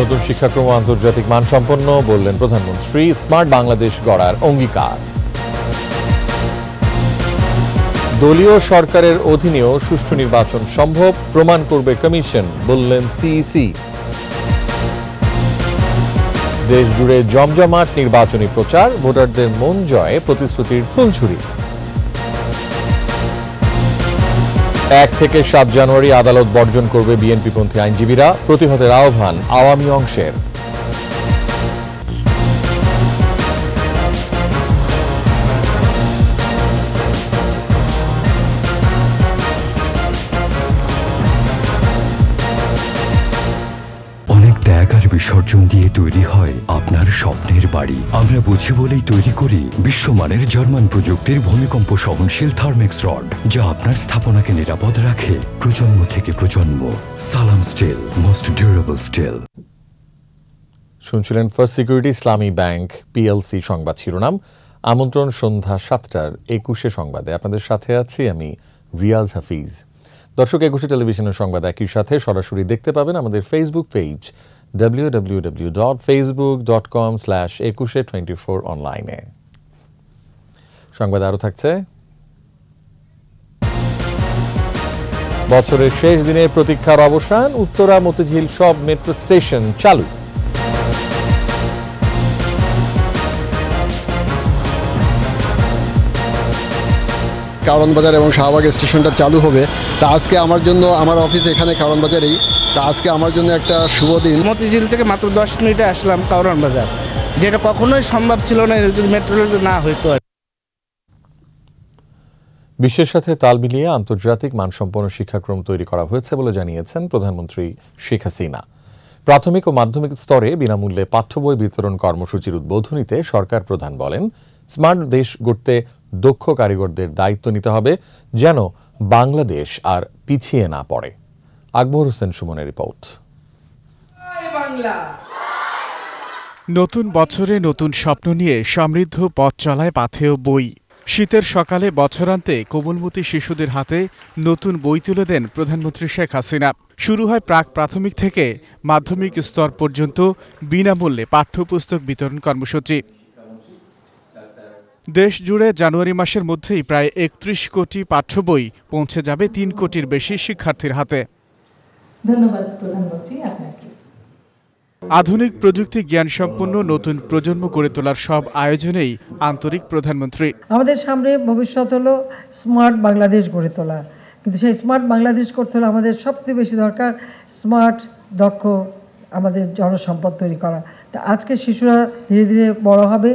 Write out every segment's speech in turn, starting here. নতুন শিক্ষাক্রম আন্তর্জাতিক মানসম্পন্ন বললেন প্রধানমন্ত্রী। স্মার্ট বাংলাদেশ গড়ার অঙ্গীকার। দলীয় সরকারের অধীনেও সুষ্ঠু নির্বাচন সম্ভব, প্রমাণ করবে কমিশন, বললেন সিইসি। দেশ জুড়ে জমজমাট নির্বাচনী প্রচার, ভোটারদের মন জয়ে প্রতিশ্রুতির ফুলঝুরি। 1 থেকে 7 জানুয়ারি আদালত বর্জন করবে বিএনপিপন্থী আইনজীবীরা, প্রতিহতের আহ্বান আওয়ামী অংশের। বিসর্জন দিয়ে তৈরি হয় আপনার স্বপ্নের বাড়ি। আমরা বুঝি বলেই তৈরি করি বিশ্বমানের জার্মান প্রযুক্তির ভূমিকম্প সহনশীল থার্মেক্স রড, যা আপনার স্থাপনাকে নিরাপদ রাখে প্রজন্ম থেকে প্রজন্ম। Salam steel, most durable steel. শুনছিলেন first security Islami bank PLC সংবাদ শিরোনাম। আমন্ত্রণ সন্ধ্যা 7টার 21 সংবাদে। আপনাদের সাথে আছি আমি রিয়াজ হাফিজ। দর্শক, 21 টেলিভিশনের সংবাদ একই সাথে সরাসরি দেখতে পাবেন আমাদের ফেসবুক পেজ www.facebook.com/2124 অনলাইনে। সংবাদ আরও থাকছে, বছরের শেষ দিনে প্রতীক্ষার অবসান, উত্তরা মতিঝিল সব মেট্রো স্টেশন চালু। কারওয়ানবাজার এবং শাহবাগ স্টেশনটা চালু হবে। তা আজকে আমার জন্য, আমার অফিস এখানে কারওয়ানবাজারেই, তা আজকে আমার জন্য একটা শুভ দিন। মতিঝিল থেকে মাত্র 10 মিনিটে আসলাম কারওয়ানবাজার, যেটা কখনোই সম্ভব ছিল না যদি মেট্রো রেল না হতো। বিশ্বের সাথে তাল মিলিয়ে আন্তর্জাতিক মানসম্পন্ন শিক্ষাক্রম তৈরি করা হয়েছে বলে জানিয়েছেন প্রধানমন্ত্রী শেখ হাসিনা। প্রাথমিক ও মাধ্যমিক স্তরে বিনামূল্যে পাঠ্য বই বিতরণ কর্মসূচির উদ্বোধনীতে সরকার প্রধান বলেন, স্মার্ট দেশ গড়তে দক্ষ কারিগরদের দায়িত্ব নিতে হবে, যেন বাংলাদেশ আর পিছিয়ে না পড়ে। আকবর হোসেন সুমনের রিপোর্ট। নতুন বছরে নতুন স্বপ্ন নিয়ে সমৃদ্ধ পথ চলায় পাথেয় বই। শীতের সকালে বছরান্তে কোমলমতি শিশুদের হাতে নতুন বই তুলে দেন প্রধানমন্ত্রী শেখ হাসিনা। শুরু হয় প্রাক প্রাথমিক থেকে মাধ্যমিক স্তর পর্যন্ত বিনামূল্যে পাঠ্যপুস্তক বিতরণ কর্মসূচি। দেশ জুড়ে জানুয়ারি মাসের মধ্যেই প্রায় 31 কোটি পাঠ্য বই পৌঁছে যাবে 3 কোটির বেশি শিক্ষার্থীর হাতে। আধুনিক প্রযুক্তি জ্ঞান সম্পন্ন নতুন প্রজন্ম গড়ে তোলার সব আয়োজনেই আন্তরিক প্রধানমন্ত্রী। আমাদের সামনে ভবিষ্যৎ হলো স্মার্ট বাংলাদেশ গড়ে তোলা, কিন্তু সেই স্মার্ট বাংলাদেশ করতে হলে আমাদের সবচেয়ে বেশি দরকার স্মার্ট দক্ষ আমাদের জনসম্পদ তৈরি করা। তা আজকে শিশুরা ধীরে ধীরে বড় হবে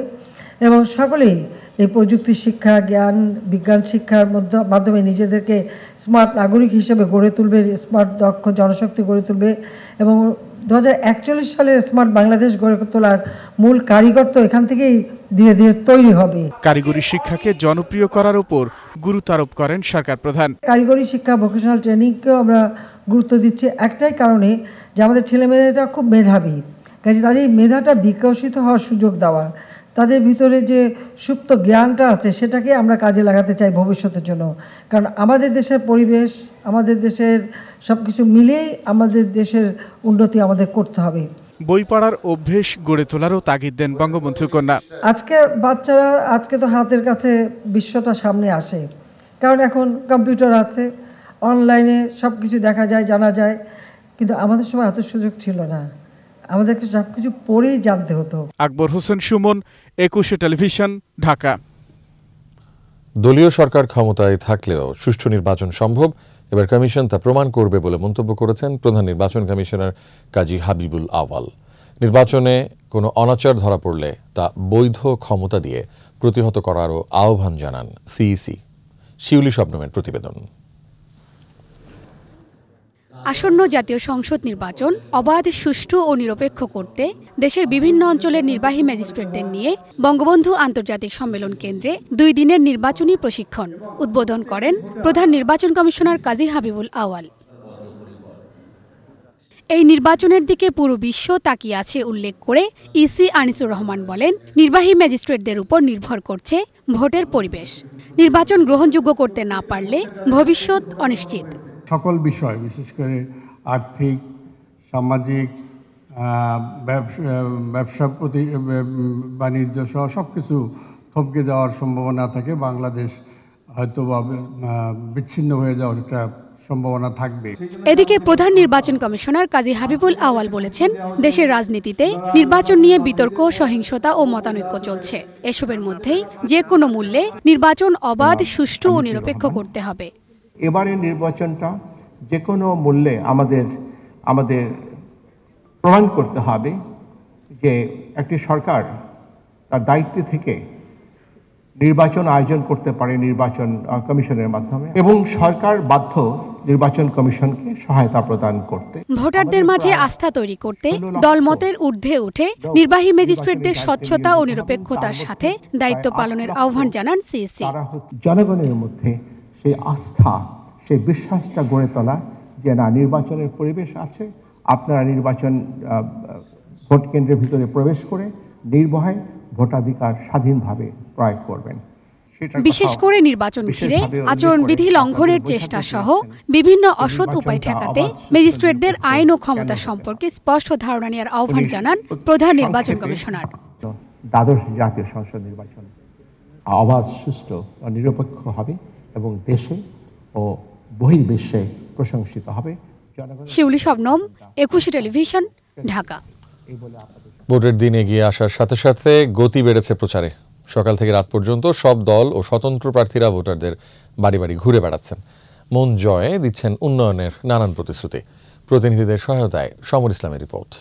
এবং সকলেই এই প্রযুক্তি শিক্ষা, জ্ঞান বিজ্ঞান শিক্ষার মাধ্যমে নিজেদেরকে স্মার্ট নাগরিক হিসেবে গড়ে তুলবে, স্মার্ট দক্ষ জনশক্তি গড়ে তুলবে এবং 2041 সালের স্মার্ট বাংলাদেশ গড়ে তোলার মূল কারিগর তো এখান থেকেই ধীরে ধীরে তৈরি হবে। কারিগরি শিক্ষাকে জনপ্রিয় করার উপর গুরুত্ব আরোপ করেন সরকার প্রধান। কারিগরি শিক্ষা, ভোকেশনাল ট্রেনিংকেও আমরা গুরুত্ব দিচ্ছি একটাই কারণে যে আমাদের ছেলেমেয়েরা খুব মেধাবী, কাজে তাদের মেধাটা বিকশিত হওয়ার সুযোগ দেওয়া, তাদের ভিতরে যে সুপ্ত জ্ঞানটা আছে সেটাকে আমরা কাজে লাগাতে চাই ভবিষ্যতের জন্য। কারণ আমাদের দেশের পরিবেশ, আমাদের দেশের সব কিছু মিলেই আমাদের দেশের উন্নতি আমাদের করতে হবে। বই পড়ার অভ্যেস গড়ে তোলারও তাগিদ দেন বঙ্গবন্ধু কন্যা। আজকে বাচ্চারা, আজকে তো হাতের কাছে বিশ্বটা সামনে আসে, কারণ এখন কম্পিউটার আছে, অনলাইনে সব কিছু দেখা যায়, জানা যায়, কিন্তু আমাদের সময় এত সুযোগ ছিল না, আমাদেরকে সবকিছু পড়েই জানতে হতো। আকবর হোসেন সুমন, 21 টেলিভিশন, ঢাকা। দলীয় সরকার ক্ষমতায় থাকলেও সুষ্ঠু নির্বাচন সম্ভব, এবার কমিশন তা প্রমাণ করবে বলে মন্তব্য করেছেন প্রধান নির্বাচন কমিশনার কাজী হাবিবুল আওয়াল। নির্বাচনে কোনো অনাচার ধরা পড়লে তা বৈধ ক্ষমতা দিয়ে প্রতিহত করারও আহ্বান জানান সিইসি। শিউলি স্বপ্নমের প্রতিবেদন। আসন্ন জাতীয় সংসদ নির্বাচন অবাধ, সুষ্ঠু ও নিরপেক্ষ করতে দেশের বিভিন্ন অঞ্চলের নির্বাহী ম্যাজিস্ট্রেটদের নিয়ে বঙ্গবন্ধু আন্তর্জাতিক সম্মেলন কেন্দ্রে 2 দিনের নির্বাচনী প্রশিক্ষণ উদ্বোধন করেন প্রধান নির্বাচন কমিশনার কাজী হাবিবুল আওয়াল। এই নির্বাচনের দিকে পুরো বিশ্ব তাকিয়ে আছে উল্লেখ করে ইসি আনিসুর রহমান বলেন, নির্বাহী ম্যাজিস্ট্রেটদের উপর নির্ভর করছে ভোটের পরিবেশ। নির্বাচন গ্রহণযোগ্য করতে না পারলে ভবিষ্যৎ অনিশ্চিত। সকল বিষয়, বিশেষ করে আর্থিক, সামাজিক, ব্যবসা বাণিজ্য সহ সব কিছু থমকে যাওয়ার সম্ভাবনা থাকে, বাংলাদেশ হয়তো বা বিচ্ছিন্ন হয়ে যাওয়ার একটা সম্ভাবনা থাকবে। এদিকে প্রধান নির্বাচন কমিশনার কাজী হাবিবুল আওয়াল বলেছেন, দেশের রাজনীতিতে নির্বাচন নিয়ে বিতর্ক, সহিংসতা ও মতানৈক্য চলছে। এসবের মধ্যেই যে কোনো মূল্যে নির্বাচন অবাধ, সুষ্ঠু ও নিরপেক্ষ করতে হবে। এবারের নির্বাচনটা যে কোনো মূল্যে আমাদের প্রমাণ করতে হবে যে একটি সরকার তার দায়িত্ব থেকে নির্বাচন আয়োজন করতে পারে নির্বাচন কমিশনের মাধ্যমে, এবং সরকার বাধ্য নির্বাচন কমিশনকে সহায়তা প্রদান করতে। ভোটারদের মাঝে আস্থা তৈরি করতে দলমতের ঊর্ধ্বে উঠে নির্বাহী ম্যাজিস্ট্রেটদের স্বচ্ছতা ও নিরপেক্ষতার সাথে দায়িত্ব পালনের আহ্বান জানান সিইসি। জনগণের মধ্যে সেই আস্থা, সেই বিশ্বাসটা গড়ে তোলা যে না, নির্বাচনের পরিবেশ আছে, আপনারা নির্বাচন ভোট কেন্দ্রের ভিতরে প্রবেশ করে নির্ভয়ে ভোটাধিকার স্বাধীনভাবে প্রয়োগ করবেন। বিশেষ করে নির্বাচন ঘিরে আচরণবিধি লঙ্ঘনের চেষ্টা সহ বিভিন্ন অসৎ উপায় ঠেকাতে ম্যাজিস্ট্রেটদের আইন ও ক্ষমতা সম্পর্কে স্পষ্ট ধারণা নেওয়ার আহ্বান জানান প্রধান নির্বাচন কমিশনার। দ্বাদশ জাতীয় সংসদ নির্বাচন অবাধ, সুষ্ঠু ও নিরপেক্ষ হবে এবং দেশে ও বহির্বিশ্বে প্রশংসিত হবে। শিউলি স্বপ্নম, ২১শে টেলিভিশন, ঢাকা। ভোটের দিন এগিয়ে আসার সাথে সাথে গতি বেড়েছে প্রচারে। সকাল থেকে রাত পর্যন্ত সব দল ও স্বতন্ত্র প্রার্থীরা ভোটারদের বাড়ি বাড়ি ঘুরে বেড়াচ্ছেন, মন জয়ে দিচ্ছেন উন্নয়নের নানান প্রতিশ্রুতি। প্রতিনিধিদের সহায়তায় সমর ইসলামের রিপোর্ট।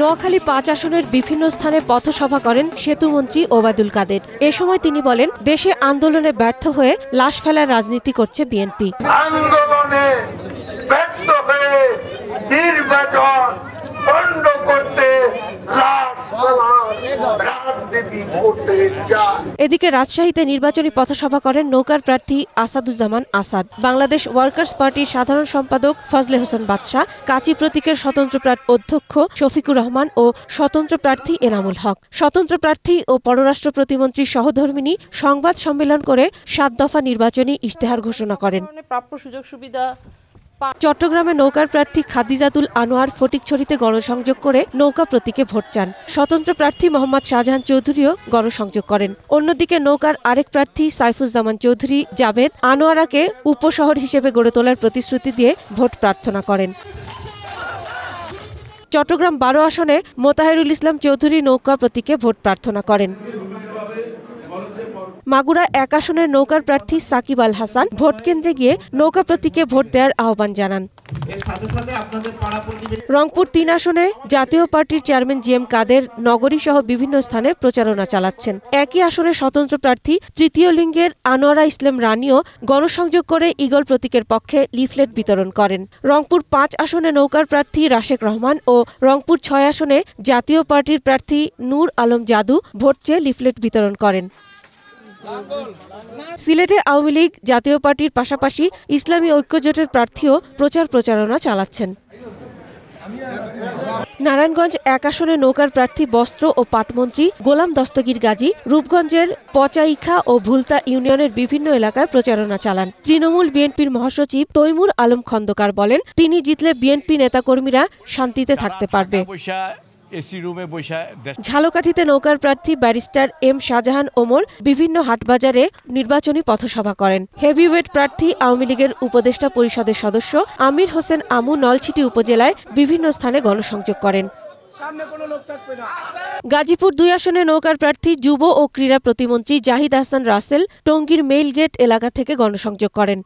নোয়াখালী ৫ আসনের বিভিন্ন স্থানে পথসভা করেন সেতুমন্ত্রী ওবায়দুল কাদের। এ সময় তিনি বলেন, দেশে আন্দোলনে ব্যর্থ হয়ে লাশ ফেলার রাজনীতি করছে বিএনপি। আন্দোলনে ব্যর্থ হয়ে নির্বাচন বন্ধ করতে লাশ ফেলার রাজনীতি করতে চায়। এদিকে রাজশাহীতে নির্বাচনী পথসভা করেন নৌকার প্রার্থী আসাদুজ্জামান আসাদ, বাংলাদেশ ওয়ার্কার্স পার্টির সাধারণ সম্পাদক ফজলুল হোসেন বাদশা, কাচি প্রতীকের স্বতন্ত্র প্রার্থী অধ্যক্ষ শফিকুর রহমান ও স্বতন্ত্র প্রার্থী এনামুল হক। স্বতন্ত্র প্রার্থী ও পররাষ্ট্র প্রতিমন্ত্রী সহধর্মিণী সংবাদ সম্মেলন করে ৭ দফা নির্বাচনী ইশতেহার ঘোষণা করেন। প্রাপ্য সুযোগ সুবিধা। চট্টগ্রামে নৌকার প্রার্থী খাদিজাতুল আনোয়ার ফটিকছড়িতে গণসংযোগ করে নৌকা প্রতীকে ভোট চান। স্বতন্ত্র প্রার্থী মোহাম্মদ শাহজাহান চৌধুরীও গণসংযোগ করেন। অন্যদিকে নৌকার আরেক প্রার্থী সাইফুজ্জামান চৌধুরী জাভেদ আনোয়ারাকে উপশহর হিসেবে গড়ে তোলার প্রতিশ্রুতি দিয়ে ভোট প্রার্থনা করেন। চট্টগ্রাম ১২ আসনে মোতাহেরুল ইসলাম চৌধুরী নৌকা প্রতীকে ভোট প্রার্থনা করেন। মাগুরা ১ আসনের নৌকার প্রার্থী সাকিব আল হাসান ভোট কেন্দ্রে গিয়ে নৌকা প্রতীকে ভোট দেওয়ার আহ্বান জানান। রংপুর ৩ আসনে জাতীয় পার্টির চেয়ারম্যান জিএম কাদের নগরী সহ বিভিন্ন স্থানে প্রচারণা চালাচ্ছেন। একই আসনে স্বতন্ত্র প্রার্থী তৃতীয় লিঙ্গের আনোয়ারা ইসলাম রানীও গণসংযোগ করে ঈগল প্রতীকের পক্ষে লিফলেট বিতরণ করেন। রংপুর ৫ আসনে নৌকার প্রার্থী রাশিদ রহমান ও রংপুর ৬ আসনে জাতীয় পার্টির প্রার্থী নূর আলম জাদু ভোট চেয়ে লিফলেট বিতরণ করেন। সিলেটে আওয়ামী লীগ, জাতীয় পার্টির পাশাপাশি ইসলামী ঐক্যজোটের প্রার্থীও প্রচার প্রচারণা চালাচ্ছেন। নারায়ণগঞ্জ ১ আসনে নৌকার প্রার্থী বস্ত্র ও পাটমন্ত্রী গোলাম দস্তগির গাজী রূপগঞ্জের পচাইখা ও ভুলতা ইউনিয়নের বিভিন্ন এলাকায় প্রচারণা চালান। তৃণমূল বিএনপির মহাসচিব তৈমুর আলম খন্দকার বলেন, তিনি জিতলে বিএনপি নেতাকর্মীরা শান্তিতে থাকতে পারবে। ঝালকাঠিতে নৌকার প্রার্থী ব্যারিস্টার এম সাজাহান ওমর বিভিন্ন হাটবাজারে নির্বাচনী পথসভা করেন। হেভিওয়েট প্রার্থী আওয়ামী লীগের উপদেষ্টা পরিষদের সদস্য আমির হোসেন আমু নলছিটি উপজেলায় বিভিন্ন স্থানে গণসংযোগ করেন। গাজীপুর ২ আসনে নৌকার প্রার্থী যুব ও ক্রীড়া প্রতিমন্ত্রী জাহিদুল হাসান রাসেল টঙ্গীর মেইল গেট এলাকা থেকে গণসংযোগ করেন।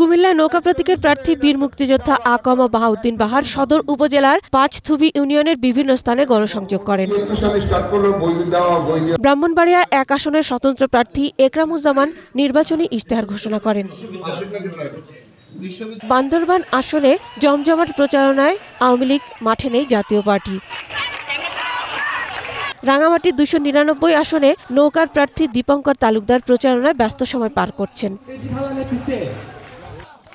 কুমিল্লায় নৌকা প্রতীকের প্রার্থী বীর মুক্তিযোদ্ধা আকমল বাহউদ্দিন বাহার সদর উপজেলার ৫থুবি ইউনিয়নের বিভিন্ন স্থানে গণসংযোগ করেন। ব্রাহ্মণবাড়িয়া ১ আসনের স্বতন্ত্র প্রার্থী একরামুল জামান নির্বাচনী ইশতেহার ঘোষণা করেন। বান্দরবান আসনে জমজমাট প্রচারণায় আওয়ামী লীগ, মাঠে নেই জাতীয় পার্টি। রাঙামাটি ২৯৯ আসনে নৌকার প্রার্থী দীপঙ্কর তালুকদার প্রচারণায় ব্যস্ত সময় পার করছেন।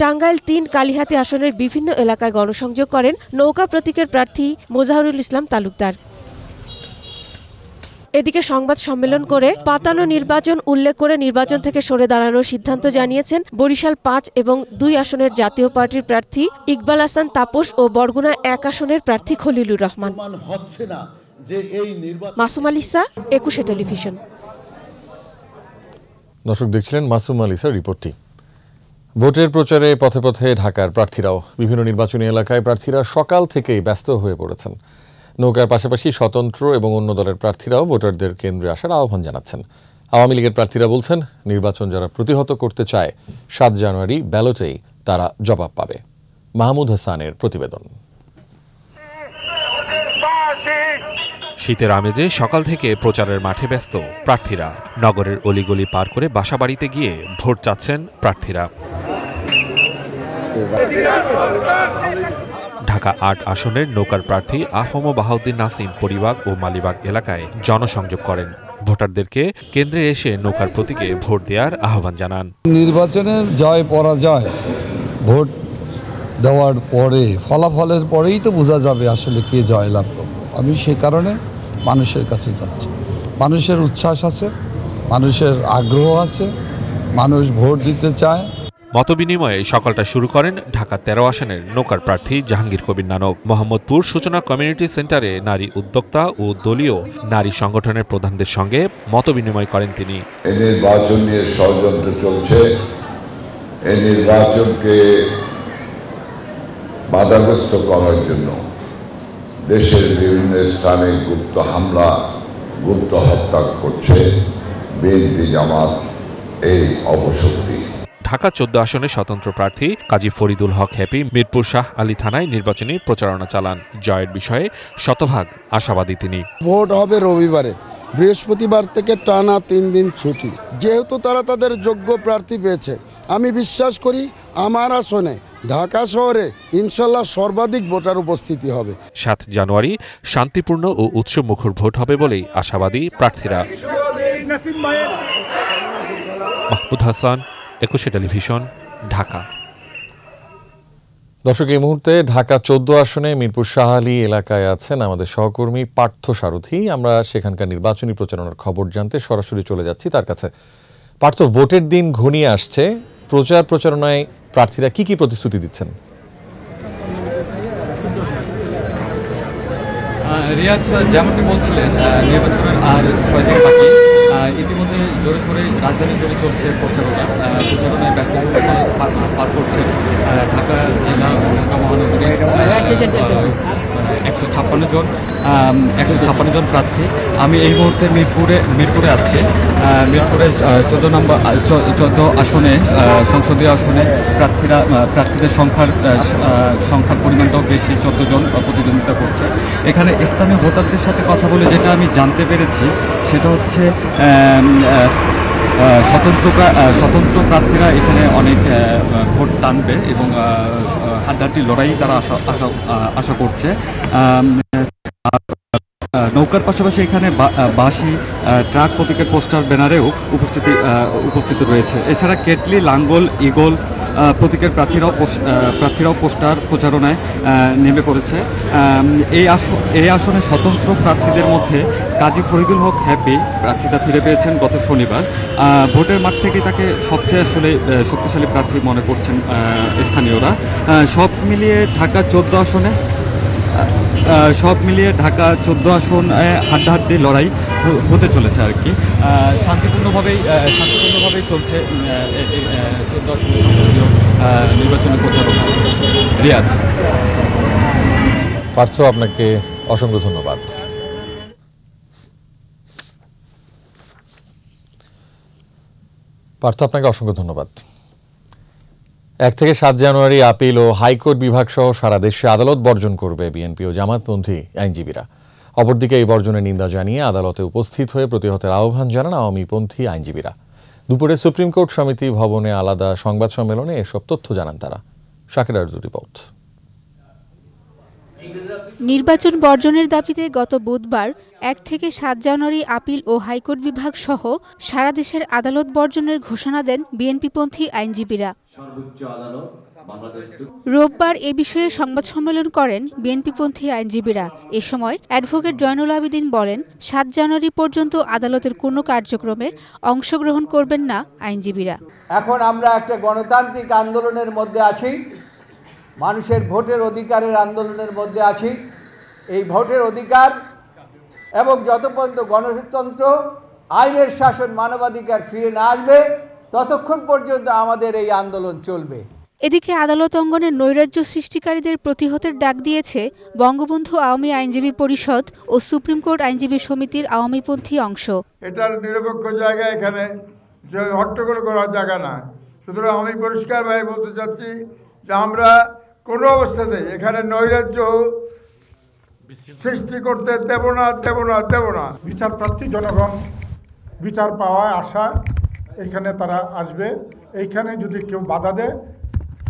টাঙ্গাইল ৩ কালিহাতি আসনের বিভিন্ন এলাকায় গণসংযোগ করেন নৌকা প্রতীকের প্রার্থী মোজাহরুল ইসলাম তালুকদার। এদিকে সংবাদ সম্মেলন করে পাতানো নির্বাচন উল্লেখ করে নির্বাচন থেকে সরে দাঁড়ানোর সিদ্ধান্ত জানিয়েছেন বরিশাল ৫ এবং ২ আসনের জাতীয় পার্টির প্রার্থী ইকবাল হাসান তাপস ও বরগুনা ১ আসনের প্রার্থী খলিলুর রহমান। মাসুম আলিসা, ২১শে টেলিভিশন। দর্শক দেখছিলেন মাসুম আলিসার রিপোর্টটি। ভোটের প্রচারে পথে পথে ঢাকার প্রার্থীরাও। বিভিন্ন নির্বাচনী এলাকায় প্রার্থীরা সকাল থেকেই ব্যস্ত হয়ে পড়েছেন। নৌকার পাশাপাশি স্বতন্ত্র এবং অন্য দলের প্রার্থীরাও ভোটারদের কেন্দ্রে আসার আহ্বান জানাচ্ছেন। আওয়ামী লীগের প্রার্থীরা বলছেন, নির্বাচন যারা প্রতিহত করতে চায় ৭ জানুয়ারি ব্যালটেই তারা জবাব পাবে। মাহমুদ হাসানের প্রতিবেদন। শীতের আমেজে সকাল থেকে প্রচারের মাঠে ব্যস্ত প্রার্থীরা। নগরের অলিগলি পার করে বাসা বাড়িতে গিয়ে ভোট চাচ্ছেন প্রার্থীরা। ঢাকা ৮ আসনের নৌকার প্রার্থী আকমল বাহউদ্দিন নাসিম পরিবাগ ও মালিবাগ এলাকায় জনসংযোগ করেন। ভোটারদেরকে কেন্দ্রে এসে নৌকার প্রতীকে ভোট দেওয়ার আহ্বান জানান। নির্বাচনের জয় পরাজয় ভোট দেওয়ার পরে, ফলাফলের পরেই তো বোঝা যাবে আসলে কে জয় লাভ করবে। আমি সে কারণে মানুষের কাছে যাচ্ছি। মানুষের উচ্ছ্বাস আছে, মানুষের আগ্রহ আছে, মানুষ ভোট দিতে চায়। মতবিনিময়ে সকালটা শুরু করেন ঢাকা ১৩ আসনের নৌকার প্রার্থী জাহাঙ্গীর কবির নানক। মোহাম্মদপুর সূচনা কমিউনিটি সেন্টারে নারী উদ্যোক্তা ও দলীয় নারী সংগঠনের প্রধানদের সঙ্গে মতবিনিময় করেন তিনি। এই নির্বাচন নিয়ে ষড়যন্ত্র চলছে, এই নির্বাচনকে বাধাগ্রস্ত করার জন্য দেশের বিভিন্ন স্থানে গুপ্ত হামলা, গুপ্ত হত্যা করছে বিএনপি জামাত এই অপশক্তি। ঢাকা ১৪ আসনের স্বতন্ত্র প্রার্থী কাজী ফরিদুল হক হ্যাপি মিরপুর শাহ আলী থানায় নির্বাচনী প্রচারণা চালান। জয়ের বিষয়ে শতভাগ আশাবাদী তিনি। ভোট হবে রবিবারে, বৃহস্পতিবার থেকে টানা ৩ দিন ছুটি। যেহেতু তারা তাদের যোগ্য প্রার্থী পেয়েছে, আমি বিশ্বাস করি আমার আসনে ঢাকা শহরে ইনশাল্লাহ সর্বাধিক ভোটার উপস্থিতি হবে। ৭ জানুয়ারি শান্তিপূর্ণ ও উৎসবমুখর ভোট হবে বলেই আশাবাদী প্রার্থীরা। মাহমুদ হাসান, ২১শে টেলিভিশন, ঢাকা। দর্শক, এই মুহূর্তে ঢাকা ১৪ আসনে মিরপুর শাহ আলী এলাকায় আছেন আমাদের সহকর্মী পার্থ সারথী। আমরা সেখানকার নির্বাচনী প্রচারণার খবর জানতে সরাসরি চলে যাচ্ছি তার কাছে। পার্থ, ভোটের দিন ঘনিয়ে আসছে, প্রচার প্রচারণায় প্রার্থীরা কি কি প্রতিশ্রুতি দিচ্ছেন? রিয়াজ, যেমনটি বলছিলেন, নির্বাচনের আর ৬ দিন বাকি। ইতিমধ্যে জোরে সোরে রাজধানী জুড়ে চলছে প্রচারণা। প্রচারণায় ব্যস্ত সময় পার করছে ঢাকা জেলা ও ঢাকা মহানগরী 156 জন প্রার্থী। আমি এই মুহূর্তে মিরপুরে আছি। মিরপুরে ১৪ আসনে সংসদীয় আসনে প্রার্থীদের সংখ্যার পরিমাণটাও বেশি। ১৪ জন প্রতিদ্বন্দ্বিতা করছে। এখানে স্থানীয় ভোটারদের সাথে কথা বলে যেটা আমি জানতে পেরেছি সেটা হচ্ছে স্বতন্ত্র প্রার্থীরা এখানে অনেক ভোট টানবে এবং হাড্ডাহাড্ডি লড়াই তারা আশা করছে। নৌকার পাশাপাশি এখানে বাঁশি, ট্রাক প্রতীকের পোস্টার, ব্যানারেও উপস্থিত রয়েছে। এছাড়া কেটলি, লাঙ্গল, ঈগল প্রতীকের প্রার্থীরাও পোস্টার প্রচারণায় নেমে পড়েছে। এই আসনে স্বতন্ত্র প্রার্থীদের মধ্যে কাজী ফরিদুল হক হ্যাপি প্রার্থীরা ফিরে পেয়েছেন গত শনিবার। ভোটের মাঠ থেকে তাকে সবচেয়ে আসলে শক্তিশালী প্রার্থী মনে করছেন স্থানীয়রা। সব মিলিয়ে ঢাকা ১৪ আসন হাড্ডাহাড্ডি লড়াই হতে চলেছে আর কি। শান্তিপূর্ণভাবেই চলছে ১৪ আসনের সংসদীয় নির্বাচনী প্রচারণা। রিয়াজ, পার্থ, আপনাকে অসংখ্য ধন্যবাদ। এক থেকে ৭ জানুয়ারি আপিল ও হাইকোর্ট বিভাগ সহ সারা দেশে আদালত বর্জন করবে বিএনপি ও জামাতপন্থী আইনজীবীরা। অপরদিকে এই বর্জনের নিন্দা জানিয়ে আদালতে উপস্থিত হয়ে প্রতিহতের আহ্বান জানান আওয়ামীপন্থী আইনজীবীরা। দুপুরে সুপ্রিম কোর্ট সমিতি ভবনে আলাদা সংবাদ সম্মেলনে এসব তথ্য জানান তারা। শাকির আরজুর রিপোর্ট। নির্বাচন বর্জনের দাবিতে গত বুধবার ১ থেকে ৭ জানুয়ারি আপিল ও হাইকোর্ট বিভাগ সহ সারা দেশের আদালত বর্জনের ঘোষণা দেন বিএনপিপন্থী আইনজীবীরা। রোববার এ বিষয়ে সংবাদ সম্মেলন করেন বিএনপিপন্থী আইনজীবীরা। এ সময় অ্যাডভোকেট জয়নুল আবেদীন বলেন, 7 জানুয়ারি পর্যন্ত আদালতের কোনো কার্যক্রমে অংশগ্রহণ করবেন না আইনজীবীরা। এখন আমরা একটা গণতান্ত্রিক আন্দোলনের মধ্যে আছি, মানুষের ভোটের অধিকারের আন্দোলনের মধ্যে আছি। এই ভোটের অধিকার এবং যত পর্যন্ত গণতন্ত্র, আইনের শাসন, মানবাধিকার ফিরে না আসবে ততক্ষণ পর্যন্ত আমাদের এই আন্দোলন চলবে। এদিকে আদালত অঙ্গনে নৈরাজ্য সৃষ্টিকারীদের প্রতিহতের ডাক দিয়েছে বঙ্গবন্ধু আওয়ামী আইনজীবী পরিষদ ও সুপ্রিম কোর্ট আইনজীবী সমিতির আওয়ামীপন্থী অংশ। এটার নিরপেক্ষ জায়গা, এখানে হট্টগোল করার জায়গা না। সুতরাং আমি পরিষ্কারভাবে বলতে চাচ্ছি যে আমরা কোনো অবস্থাতেই এখানে নৈরাজ্য সৃষ্টি করতে দেব না, দেব না, দেব না। বিচার প্রার্থী জনগণ বিচার পাওয়া আশা, এখানে তারা আসবে। এইখানে যদি কেউ বাধা দেয়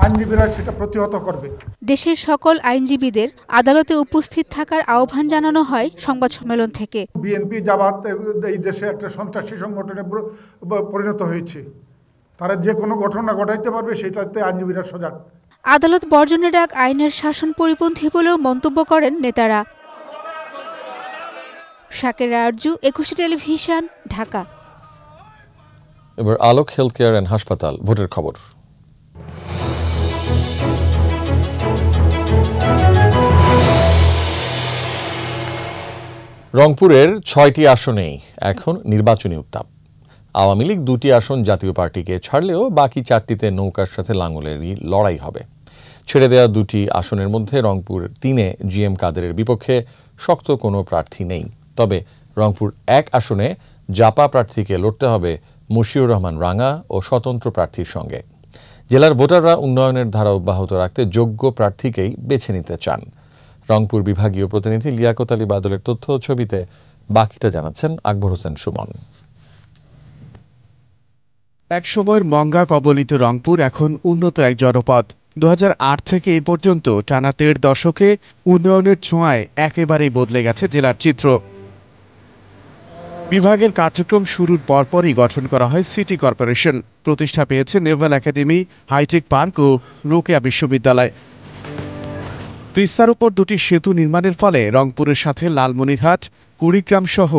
আইনজীবীরা সেটা প্রতিহত করবে। দেশের সকল আইনজীবীদের আদালতে উপস্থিত থাকার আহ্বান জানানো হয় সংবাদ সম্মেলন থেকে। বিএনপি জামাত এই দেশে একটা সন্ত্রাসী সংগঠনে পরিণত হয়েছে, তারা যে কোনো ঘটনা ঘটাইতে পারবে, সেটাতে আইনজীবীরা সজাগ। আদালত বর্জনের ডাক আইনের শাসন পরিপন্থী বলেও মন্তব্য করেন নেতারা। শাকের আরজু, একুশে টেলিভিশন, ঢাকা। এবার আলোক হেলথ কেয়ার অ্যান্ড হাসপাতাল ভোটের খবর। রংপুরের 6টি আসনেই এখন নির্বাচনী উত্তাপ। আওয়ামী লীগ 2টি আসন জাতীয় পার্টিকে ছাড়লেও বাকি 4টিতে নৌকার সাথে লাঙলেরই লড়াই হবে। ছেড়ে দেওয়া 2টি আসনের মধ্যে রংপুর 3-এ জিএম কাদেরের বিপক্ষে শক্ত কোনো প্রার্থী নেই। তবে রংপুর 1 আসনে জাপা প্রার্থীকে লড়তে হবে মশিউর রহমান রাঙা ও স্বতন্ত্র প্রার্থীর সঙ্গে। জেলার ভোটাররা উন্নয়নের ধারা অব্যাহত রাখতে যোগ্য প্রার্থীকেই বেছে নিতে চান। রংপুর বিভাগীয় প্রতিনিধি লিয়াকত আলী বাদলের তথ্য ছবিতে বাকিটা জানাচ্ছেন আকবর হোসেন সুমন। একসময়ের মঙ্গা কবলিত রংপুর এখন উন্নত এক জনপদ। 2008 থেকে এ পর্যন্ত টানা 13 দশকে উন্নয়নের ছোঁয়ায় একেবারেই বদলে গেছে জেলার চিত্র। বিভাগের কার্যক্রম শুরুর পরপরই গঠন করা হয় সিটি কর্পোরেশন। প্রতিষ্ঠা পেয়েছে নেভাল একাডেমি, হাইটেক পার্ক ও রোকেয়া বিশ্ববিদ্যালয়। তিস্তার উপর 2টি সেতু নির্মাণের ফলে রংপুরের সাথে লালমনিরহাট, কুড়িগ্রাম সহ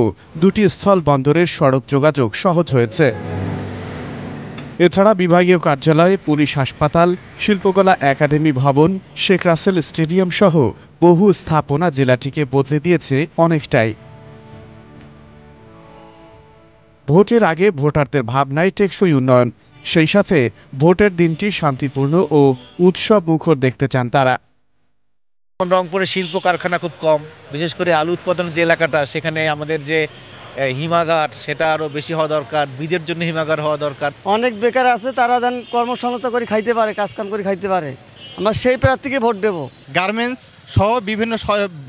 2টি স্থল বন্দরের সড়ক যোগাযোগ সহজ হয়েছে। এছাড়া বিভাগীয় কার্যালয়ে, পুলিশ হাসপাতাল, শিল্পকলা একাডেমি ভবন, শেখ রাসেল স্টেডিয়াম সহ বহু স্থাপনা জেলাটিকে বদলে দিয়েছে অনেকটাই। ভোটের আগে ভোটারদের ভাবনায় টেকসই উন্নয়ন, সেই সাথে ভোটের দিনটি শান্তিপূর্ণ ও উৎসব মুখর দেখতে চান তারা। রংপুরে শিল্প কারখানা খুব কম, বিশেষ করে আলু উৎপাদনের যে এলাকাটা, সেখানে আমাদের যে হিমাগার সেটা আরো বেশি হওয়া দরকার, বীজের জন্য হিমাগার হওয়া দরকার। অনেক বেকার আছে, তারা যেন কর্মসংস্থান করে খাইতে পারে, কাজকাম করে খাইতে পারে, আমরা সেই প্রার্থীকে ভোট দেব। গার্মেন্টস সহ বিভিন্ন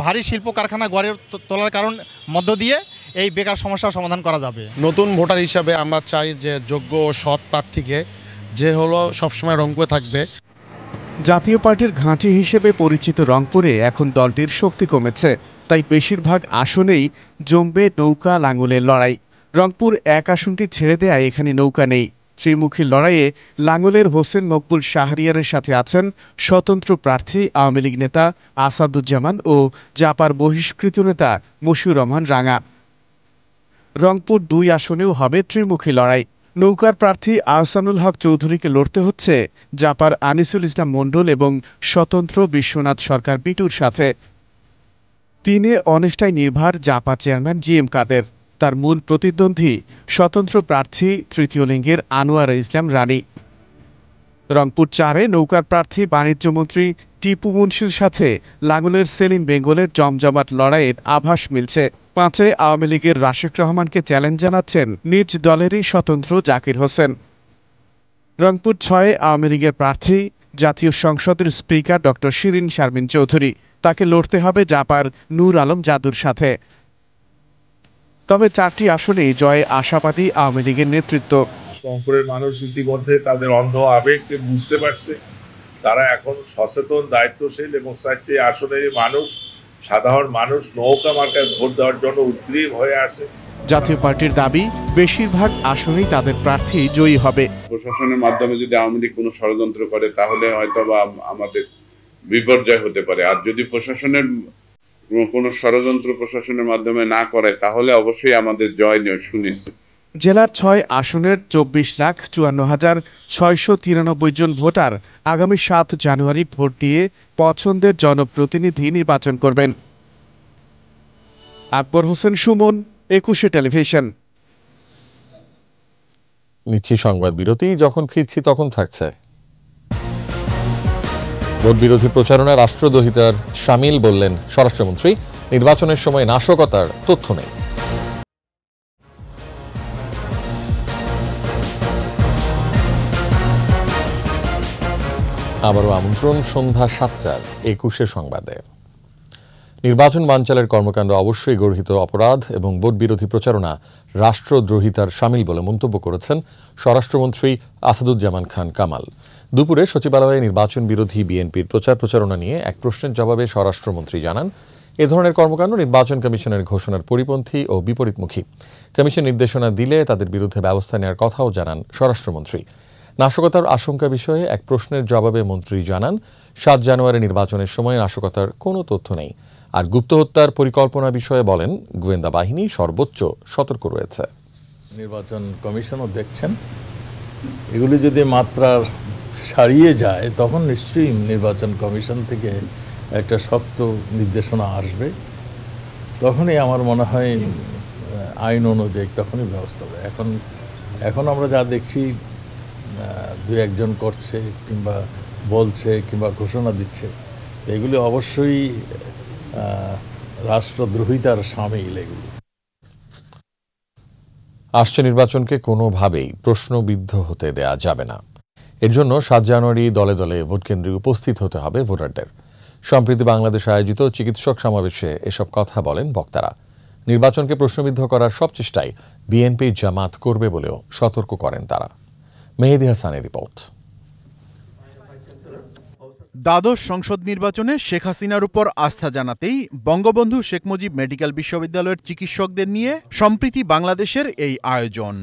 ভারী শিল্প কারখানা গড়ে তোলার কারণ মধ্য দিয়ে এই বেকার সমস্যার সমাধান করা যাবে। নতুন ভোটার হিসাবে আমরা চাই যে যোগ্য ও সৎ প্রার্থীকে, যে হলো সবসময় রংপুরে থাকবে। জাতীয় পার্টির ঘাঁটি হিসেবে পরিচিত রংপুরে এখন দলটির শক্তি কমেছে, তাই বেশিরভাগ আসনেই জমবে নৌকা লাঙলের লড়াই। রংপুর 1 আসনটি ছেড়ে দেয়, এখানে নৌকা নেই। ত্রিমুখী লড়াইয়ে লাঙ্গলের হোসেন মকবুল শাহরিয়ারের সাথে আছেন স্বতন্ত্র প্রার্থী আওয়ামী লীগ নেতা আসাদুজ্জামান ও জাপার বহিষ্কৃত নেতা মশিউর রহমান রাঙা। রংপুর 2 আসনেও হবে ত্রিমুখী লড়াই। নৌকার প্রার্থী আহসানুল হক চৌধুরীকে লড়তে হচ্ছে জাপার আনিসুল ইসলাম মণ্ডল এবং স্বতন্ত্র বিশ্বনাথ সরকার বিটুর সাথে। 3-এ অনেকটাই নির্ভার জাপা চেয়ারম্যান জিএম কাদের, তার মূল প্রতিদ্বন্দ্বী স্বতন্ত্র প্রার্থী তৃতীয় লিঙ্গের আনোয়ার ইসলাম রানী। রংপুর 4-এ নৌকার প্রার্থী বাণিজ্যমন্ত্রী টিপু মুন্সির সাথে লাঙ্গলের সেলিম বেঙ্গলের জমজমাট লড়াইয়ের আভাস মিলছে। 5-এ আওয়ামী লীগের রাশিদ রহমানকে চ্যালেঞ্জ জানাচ্ছেন নিজ দলেরই স্বতন্ত্র জাকির হোসেন। রংপুর 6-এ আওয়ামী লীগের প্রার্থী জাতীয় সংসদের স্পিকার ডক্টর শিরীন শারমিন চৌধুরী, তাকে লড়তে হবে জাপার নূর আলম জাদুর সাথে। তবে 4টি আসনে জয়ে আশাবাদী আওয়ামী লীগের নেতৃত্ব। রংপুরের মানুষ ইতিমধ্যে তাদের অন্ধ আবেগকে বুঝতে পারছে, তারা এখন সচেতন, দায়িত্বশীল এবং 4টি আসনের মানুষ, সাধারণ মানুষ নৌকা মার্কায় ভোট দেওয়ার জন্য উদ্গ্রীব হয়ে আছে। জাতীয় পার্টির দাবি, বেশিরভাগ আসনেই তাদের প্রার্থী জয়ী হবে। প্রশাসনের মাধ্যমে যদি আওয়ামী লীগ কোনো ষড়যন্ত্র করে তাহলে হয়তোবা আমাদের বিপর্যয় হতে পারে, আর যদি প্রশাসনের কোনো ষড়যন্ত্র প্রশাসনের মাধ্যমে না করে তাহলে অবশ্যই আমাদের জয় সুনিশ্চিত। জেলার ৬ আসনের ২৪,৫৪,৬৯৩ জন ভোটার আগামী ৭ জানুয়ারি ভোট দিয়ে পছন্দের জনপ্রতিনিধি নির্বাচন করবেন। আকবর হোসেন সুমন, ২১শে টেলিভিশন। নিচ্ছি সংবাদ বিরতি, যখন ফিরছি তখন থাকছে ভোট বিরোধী প্রচারণা, রাষ্ট্রদ্রোহিতার শামিল বললেন স্বরাষ্ট্রমন্ত্রী, নির্বাচনের সময় নাশকতার তথ্য নেই। আবারও আমন্ত্রণ সন্ধ্যা ৭টার ২১শে সংবাদে। নির্বাচন বানচালের কর্মকাণ্ড অবশ্যই গর্হিত অপরাধ এবং ভোট বিরোধী প্রচারণা রাষ্ট্রদ্রোহিতার শামিল বলে মন্তব্য করেছেন স্বরাষ্ট্রমন্ত্রী আসাদুজ্জামান খান কামাল। দুপুরে সচিবালয়ে নির্বাচন বিরোধী বিএনপির প্রচার প্রচারণা নিয়ে এক প্রশ্নের জবাবে স্বরাষ্ট্রমন্ত্রী জানান, এ ধরনের কর্মকাণ্ড নির্বাচন কমিশনের ঘোষণার পরিপন্থী ও বিপরীতমুখী। কমিশন নির্দেশনা দিলে তাদের বিরুদ্ধে ব্যবস্থা নেওয়ার কথাও জানান স্বরাষ্ট্রমন্ত্রী। নাশকতার আশঙ্কা বিষয়ে এক প্রশ্নের জবাবে মন্ত্রী জানান, ৭ জানুয়ারি নির্বাচনের সময় নাশকতার কোনো তথ্য নেই। আর গুপ্ত হত্যার পরিকল্পনা বিষয়ে বলেন, গোয়েন্দা বাহিনী সর্বোচ্চ সতর্ক রয়েছে, নির্বাচন কমিশনও দেখছেন। এগুলি যদি মাত্রার ছাড়িয়ে যায় তখন নিশ্চয়ই নির্বাচন কমিশন থেকে একটা শক্ত নির্দেশনা আসবে, তখনই আমার মনে হয় আইন অনুযায়ী তখনই ব্যবস্থা হবে। এখন আমরা যা দেখছি, দুই একজন করছে কিংবা বলছে কিংবা ঘোষণা দিচ্ছে, এগুলি অবশ্যই রাষ্ট্রদ্রোহিতার শামিল। এগুলি আসছে নির্বাচনকে কোনোভাবেই প্রশ্নবিদ্ধ হতে দেয়া যাবে না। এর জন্য ৭ জানুয়ারি দলে দলে ভোটকেন্দ্রে উপস্থিত হতে হবে ভোটারদের। সম্প্রতি বাংলাদেশে আয়োজিত চিকিৎসক সমাবেশে এসব কথা বলেন বক্তারা। নির্বাচনকে প্রশ্নবিদ্ধ করার সব চেষ্টায় বিএনপি জামাত করবে বলেও সতর্ক করেন তারা। মেহেদী হাসানের রিপোর্ট। দ্বাদশ সংসদ নির্বাচনে শেখ হাসিনার উপর আস্থা জানাতেই বঙ্গবন্ধু শেখ মুজিব মেডিকেল বিশ্ববিদ্যালয়ের চিকিৎসকদের নিয়ে সম্প্রতি বাংলাদেশের এই আয়োজন।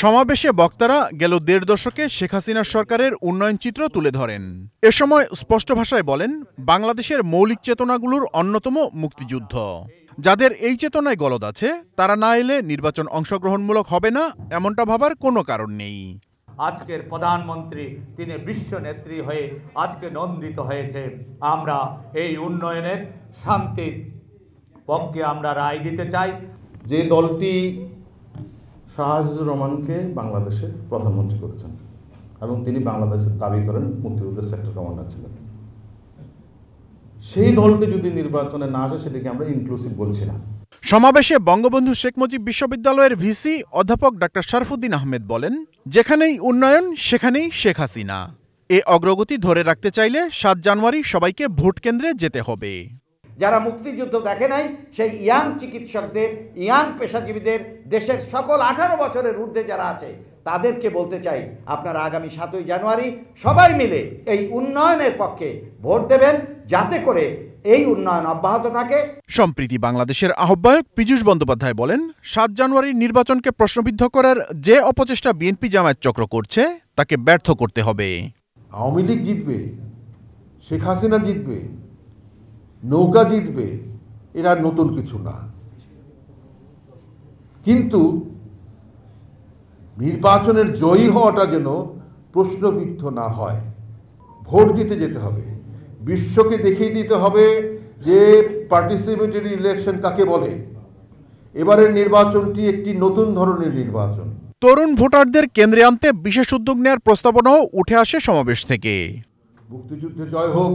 সমাবেশে বক্তারা গেল ১.৫ দশকে শেখ হাসিনার সরকারের উন্নয়ন চিত্র তুলে ধরেন। এ সময় স্পষ্ট ভাষায় বলেন, বাংলাদেশের মৌলিক চেতনাগুলোর অন্যতম মুক্তিযুদ্ধ। যাদের এই চেতনায় গলদ আছে তারা না এলে নির্বাচন অংশগ্রহণমূলক হবে না, এমনটা ভাবার কোনো কারণ নেই। আজকের প্রধানমন্ত্রী তিনি বিশ্ব নেত্রী হয়ে আজকে নন্দিত হয়েছে। আমরা এই উন্নয়নের শান্তির পক্ষে আমরা রায় দিতে চাই। যে দলটি শাহাজুর রহমানকে বাংলাদেশের প্রধানমন্ত্রী করেছেন এবং তিনি বাংলাদেশের দাবি করেন মুক্তিযুদ্ধের সেক্টর কমান্ডার ছিলেন, সেই দলটি যদি নির্বাচনে না আসে সেটাকে আমরা ইনক্লুসিভ বলছি না। সমাবেশে বঙ্গবন্ধু শেখ মুজিব বিশ্ববিদ্যালয়ের ভিসি অধ্যাপক ডা. শরফুদ্দিন আহমেদ বলেন, যেখানেই উন্নয়ন সেখানেই শেখ হাসিনা। এ অগ্রগতি ধরে রাখতে চাইলে ৭ জানুয়ারি সবাইকে ভোট কেন্দ্রে যেতে হবে। যারা মুক্তিযুদ্ধ দেখে নাই সেই ইয়াং চিকিৎসকদের, ইয়াং পেশাজীবীদের, দেশের সকল 18 বছরের ঊর্ধ্বে যারা আছে তাদেরকে বলতে চাই, আপনারা আগামী ৭ই জানুয়ারি সবাই মিলে এই উন্নয়নের পক্ষে ভোট দেবেন, যাতে করে এই উন্নয়ন অব্যাহত থাকে। সম্প্রতি বাংলাদেশের আহ্বায়ক পীযূষ বন্দ্যোপাধ্যায় বলেন, ৭ জানুয়ারি নির্বাচনকে প্রশ্নবিদ্ধ করার যে অপচেষ্টা বিএনপি জামায়াত চক্র করছে তাকে ব্যর্থ করতে হবে। আওয়ামী লীগ জিতবে, শেখ হাসিনা জিতবে, নৌকা জিতবে, এরা নতুন কিছু না, কিন্তু নির্বাচনের জয়ী হওয়াটা যেন প্রশ্নবিদ্ধ না হয়। ভোট দিতে যেতে হবে, বিশ্বকে দেখিয়ে দিতে হবে যে পার্টিসিপেটরি ইলেকশন কাকে বলে। এবারের নির্বাচনটি একটি নতুন ধরনের নির্বাচন। তরুণ ভোটারদের কেন্দ্রে আনতে বিশেষ উদ্যোগ নেওয়ার প্রস্তাবনাও উঠে আসে সমাবেশ থেকে। মুক্তিযুদ্ধে জয় হোক।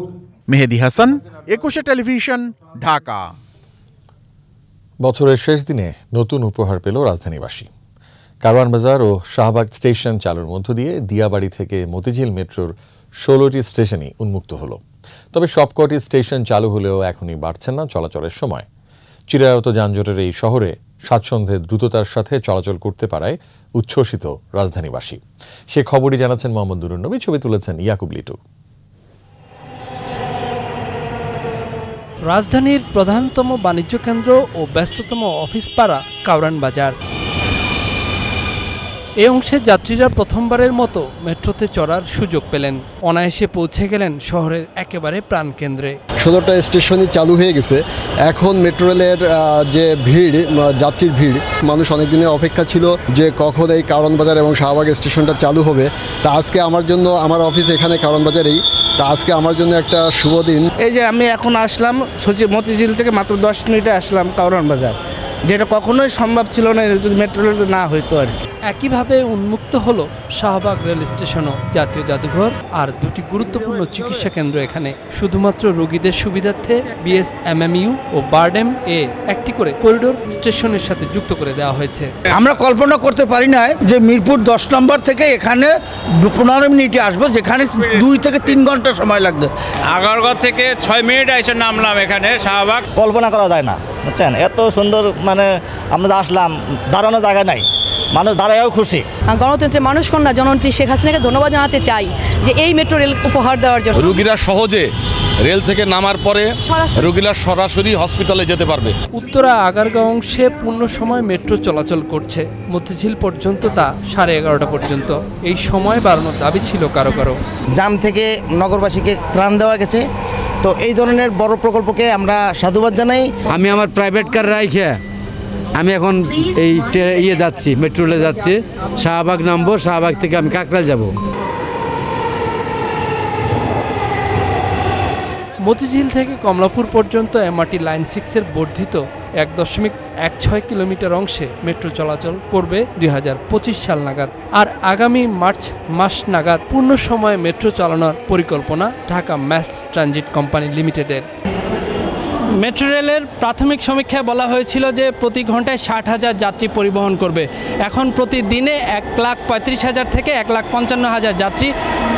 মেহেদী হাসান, ২১শে টেলিভিশন, ঢাকা। বছরের শেষ দিনে নতুন উপহার পেল রাজধানীবাসী। কারওয়ান বাজার ও শাহবাগ স্টেশন চালুর মধ্য দিয়ে দিয়াবাড়ি থেকে মতিঝিল মেট্রোর ১৬টি স্টেশনই উন্মুক্ত হলো। তবে সবকটি স্টেশন চালু হলেও এখনই বাড়ছে না চলাচলের সময়। চিরায়ত যানজটের এই শহরে স্বাচ্ছন্দ্যে দ্রুততার সাথে চলাচল করতে পারায় উচ্ছ্বসিত রাজধানীবাসী। সে খবরই জানাচ্ছেন মোহাম্মদ নুরুল নবী, ছবি তুলেছেন ইয়াকুব লিটু। রাজধানীর প্রধানতম বাণিজ্য কেন্দ্র ও ব্যস্ততম অফিস পাড়া কাউরান বাজার। এ অংশে যাত্রীরা প্রথমবারের মতো মেট্রোতে চড়ার সুযোগ পেলেন, অনায়াসে পৌঁছে গেলেন শহরের একেবারে প্রাণকেন্দ্রে। ১৬টা স্টেশনই চালু হয়ে গেছে। এখন মেট্রো রেলের যে ভিড়, যাত্রীর ভিড়, মানুষ অনেকদিনের অপেক্ষা ছিল যে কখন এই কারণ বাজার এবং শাহবাগ স্টেশনটা চালু হবে। তা আজকে আমার জন্য, আমার অফিস এখানে কারণ বাজারেই, তা আজকে আমার জন্য একটা শুভ দিন। এই যে আমি এখন আসলাম সচিব মতিঝিল থেকে, মাত্র 10 মিনিটে আসলাম কারণ বাজার, যেটা কখনোই সম্ভব ছিল না যদি মেট্রো রেল না হইতো আর কি। একইভাবে উন্মুক্ত হলো শাহবাগ রেল স্টেশনও। জাতীয় জাদুঘর আর দুটি গুরুত্বপূর্ণ চিকিৎসা কেন্দ্র এখানে। শুধুমাত্র রোগীদের সুবিধার্থে বিএসএমএমইউ ও বারডেম এ একটি করে করিডোর স্টেশনের সাথে যুক্ত করে দেওয়া হয়েছে। আমরা কল্পনা করতে পারি না যে মিরপুর 10 নম্বর থেকে এখানে 15 মিনিটে আসবো, যেখানে 2 থেকে 3 ঘন্টা সময় লাগবে। আগারগাঁও থেকে 6 মিনিট এসে নামলাম এখানে শাহবাগ। কল্পনা করা যায় না, বুঝছেন? এত সুন্দর, মানে আমরা আসলাম, দাঁড়ানো জায়গা নাই, মানুষ দাঁড়ায়ও খুশি। গণতন্ত্রের মানুষ কন্যা জননেত্রী শেখ হাসিনাকে ধন্যবাদ জানাতে চাই যে এই মেট্রো রেল উপহার দেওয়ার জন্য। রোগীরা সহজে রেল থেকে নামার পরে রোগীরা সরাসরি হসপিটালে যেতে পারবে। উত্তরা আগারগাঁও অংশে পূর্ণ সময় মেট্রো চলাচল করছে, মতিঝিল পর্যন্ত তা 11:30টা পর্যন্ত। এই সময় বাড়ানোর দাবি ছিল কারো কারো। জাম থেকে নগরবাসীকে ত্রাণ দেওয়া গেছে, তো এই ধরনের বড় প্রকল্পকে আমরা সাধুবাদ জানাই। আমি আমার প্রাইভেট কার রাইখে আমি এখন এই যাচ্ছি, মেট্রো রেলে যাচ্ছি, শাহবাগ নামবো, শাহবাগ থেকে আমি কাকরাইল যাব। মতিঝিল থেকে কমলাপুর পর্যন্ত এমআরটি লাইন 6 এর বর্ধিত 1.16 কিলোমিটার অংশে মেট্রো চলাচল করবে 2025 সাল নাগাদ। আর আগামী মার্চ মাস নাগাদ পূর্ণ সময়ে মেট্রো চালানোর পরিকল্পনা ঢাকা ম্যাস ট্রানজিট কোম্পানি লিমিটেডের। মেট্রো রেলের প্রাথমিক সমীক্ষায় বলা হয়েছিল যে প্রতি ঘন্টায় 60,000 যাত্রী পরিবহন করবে। এখন প্রতিদিনে 1,35,000 থেকে 1,55,000 যাত্রী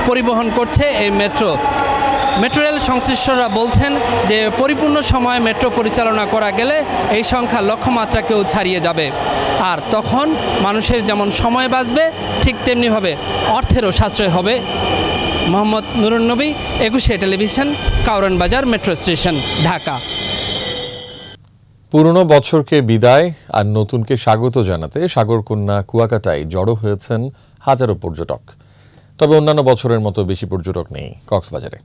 পরিবহন করছে এই মেট্রো। মেট্রো রেল সংশ্লিষ্টরা বলছেন যে পরিপূর্ণ সময়ে মেট্রো পরিচালনা করা গেলে এই সংখ্যা লক্ষ্যমাত্রাকেও ছাড়িয়ে যাবে। আর তখন মানুষের যেমন সময় বাঁচবে, ঠিক তেমনিভাবে অর্থেরও সাশ্রয় হবে। মোহাম্মদ নুরুল নবী, 21শে টেলিভিশন, কাউরান বাজার মেট্রো স্টেশন, ঢাকা। পুরনো বছরকে বিদায় আর নতুনকে স্বাগত জানাতে সাগরকন্যা কুয়াকাটায় জড়ো হয়েছেন হাজারো পর্যটক। তবে অন্যান্য বছরের মতো বেশি পর্যটক নেই কক্সবাজারে।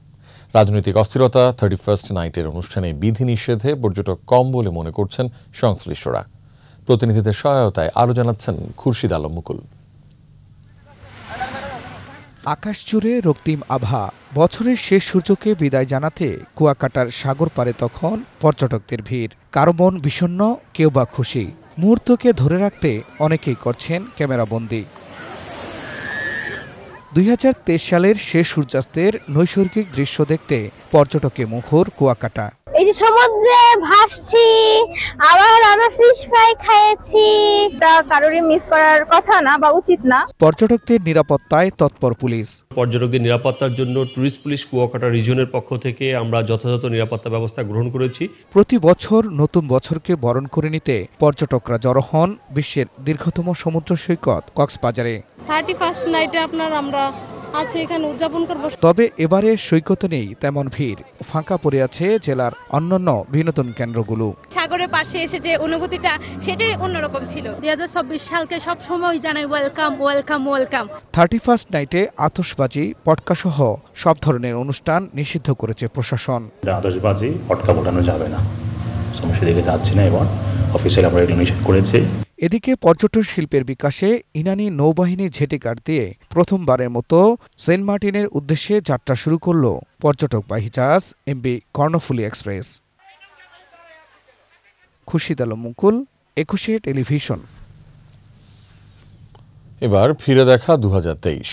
রাজনৈতিক অস্থিরতা, 31st নাইটের অনুষ্ঠানে বিধিনিষেধে পর্যটক কম বলে মনে করছেন সংশ্লিষ্টরা। প্রতিনিধিদের সহায়তায় আরও জানাচ্ছেন খুরশিদ আলম মুকুল। আকাশ জুড়ে রক্তিম আভা, বছরের শেষ সূর্যকে বিদায় জানাতে কুয়াকাটার সাগর পাড়ে তখন পর্যটকদের ভিড়। কারো মন বিষণ্ণ, কেউ বা খুশি। মুহূর্তকে ধরে রাখতে অনেকেই করছেন ক্যামেরাবন্দি। 2023 সালের শেষ সূর্যাস্তের নৈসর্গিক দৃশ্য দেখতে পর্যটকে মুখর কুয়াকাটা। এই যে সমুদ্রে ভাসছি, আবার আমরা ফিশ ফ্রাই খাইছি, তা কারোরই মিস করার কথা না বা উচিত না। পর্যটকদের নিরাপত্তায় তৎপর পুলিশ। পর্যটকদের নিরাপত্তার জন্য টুরিস্ট পুলিশ কুয়াকাটা রিজিয়নের পক্ষ থেকে আমরা যথাযথ নিরাপত্তা ব্যবস্থা গ্রহণ করেছি। প্রতি বছর নতুন বছরকে বরণ করে নিতে পর্যটকরা জড়ো হন বিশ্বের দীর্ঘতম সমুদ্র সৈকত কক্সবাজারে। 31st নাইটে আপনার আমরা আছে এখানে উদযাপন করব। তবে এবারে সৈকতে নেই তেমন ভিড়, ফাঁকা পড়ে আছে জেলার অন্যান্য বিনোদন কেন্দ্রগুলো। সাগরের পাশে এসে যে অনুভূতিটা, সেটাই অন্যরকম ছিল। 2026 সালকে সব সময় জানাই ওয়েলকাম ওয়েলকাম ওয়েলকাম। 31st নাইটে আতশবাজি, পটকা সহ সব ধরনের অনুষ্ঠান নিষিদ্ধ করেছে প্রশাসন। আতশবাজি, পটকা ফোটানো যাবে না, সমস্যা দিকে যাচ্ছে না, এবং অফিসিয়াল আমরা এটা নিষেধ করেছে। এদিকে পর্যটন শিল্পের বিকাশে ইনানি নৌবাহিনী ঝেটিকার দিয়ে প্রথমবারের মতো সেন্ট মার্টিনের উদ্দেশ্যে যাত্রা শুরু করল পর্যটকবাহী জাহাজ এমবি কর্ণফুলী এক্সপ্রেস। খুরশিদ আলম মুকুল, 21শে টেলিভিশন। এবার ফিরে দেখা 2023।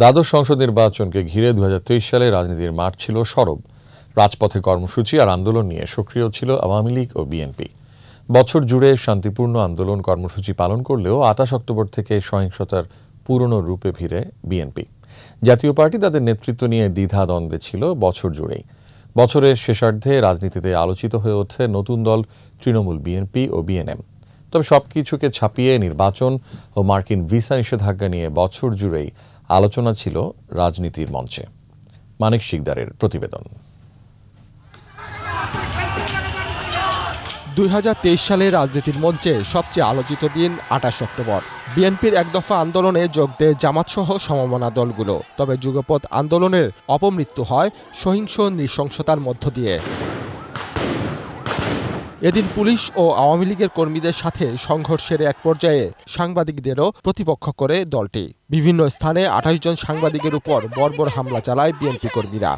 দ্বাদশ সংসদ নির্বাচনকে ঘিরে 2023 সালে রাজনীতির মাঠ ছিল সরব। রাজপথে কর্মসূচি আর আন্দোলন নিয়ে সক্রিয় ছিল আওয়ামী লীগ ও বিএনপি। বছর জুড়ে শান্তিপূর্ণ আন্দোলন কর্মসূচি পালন করলেও 28 অক্টোবর থেকে সহিংসতার পুরনো রূপে ভিড়ে বিএনপি। জাতীয় পার্টি তাদের নেতৃত্ব নিয়ে দ্বিধা দ্বন্দ্বে ছিল বছর জুড়েই। বছরের শেষার্ধে রাজনীতিতে আলোচিত হয়ে ওঠে নতুন দল তৃণমূল, বিএনপি ও বিএনএম। তবে সব কিছুকে ছাপিয়ে নির্বাচন ও মার্কিন ভিসা নিষেধাজ্ঞা নিয়ে বছর জুড়েই আলোচনা ছিল রাজনীতির মঞ্চে। মানিক শিকদারের প্রতিবেদন। 2023 সালে রাজনীতির মঞ্চে সবচেয়ে আলোচিত দিন 28 অক্টোবর। বিএনপির এক দফা আন্দোলনে যোগ দেয় জামাতসহ সমমনা দলগুলো। তবে যুগপৎ আন্দোলনের অপমৃত্যু হয় সহিংস নৃশংসতার মধ্য দিয়ে। এদিন পুলিশ ও আওয়ামী লীগের কর্মীদের সাথে সংঘর্ষের এক পর্যায়ে সাংবাদিকদেরও প্রতিপক্ষ করে দলটি। বিভিন্ন স্থানে 28 জন সাংবাদিকের উপর বর্বর হামলা চালায় বিএনপি কর্মীরা।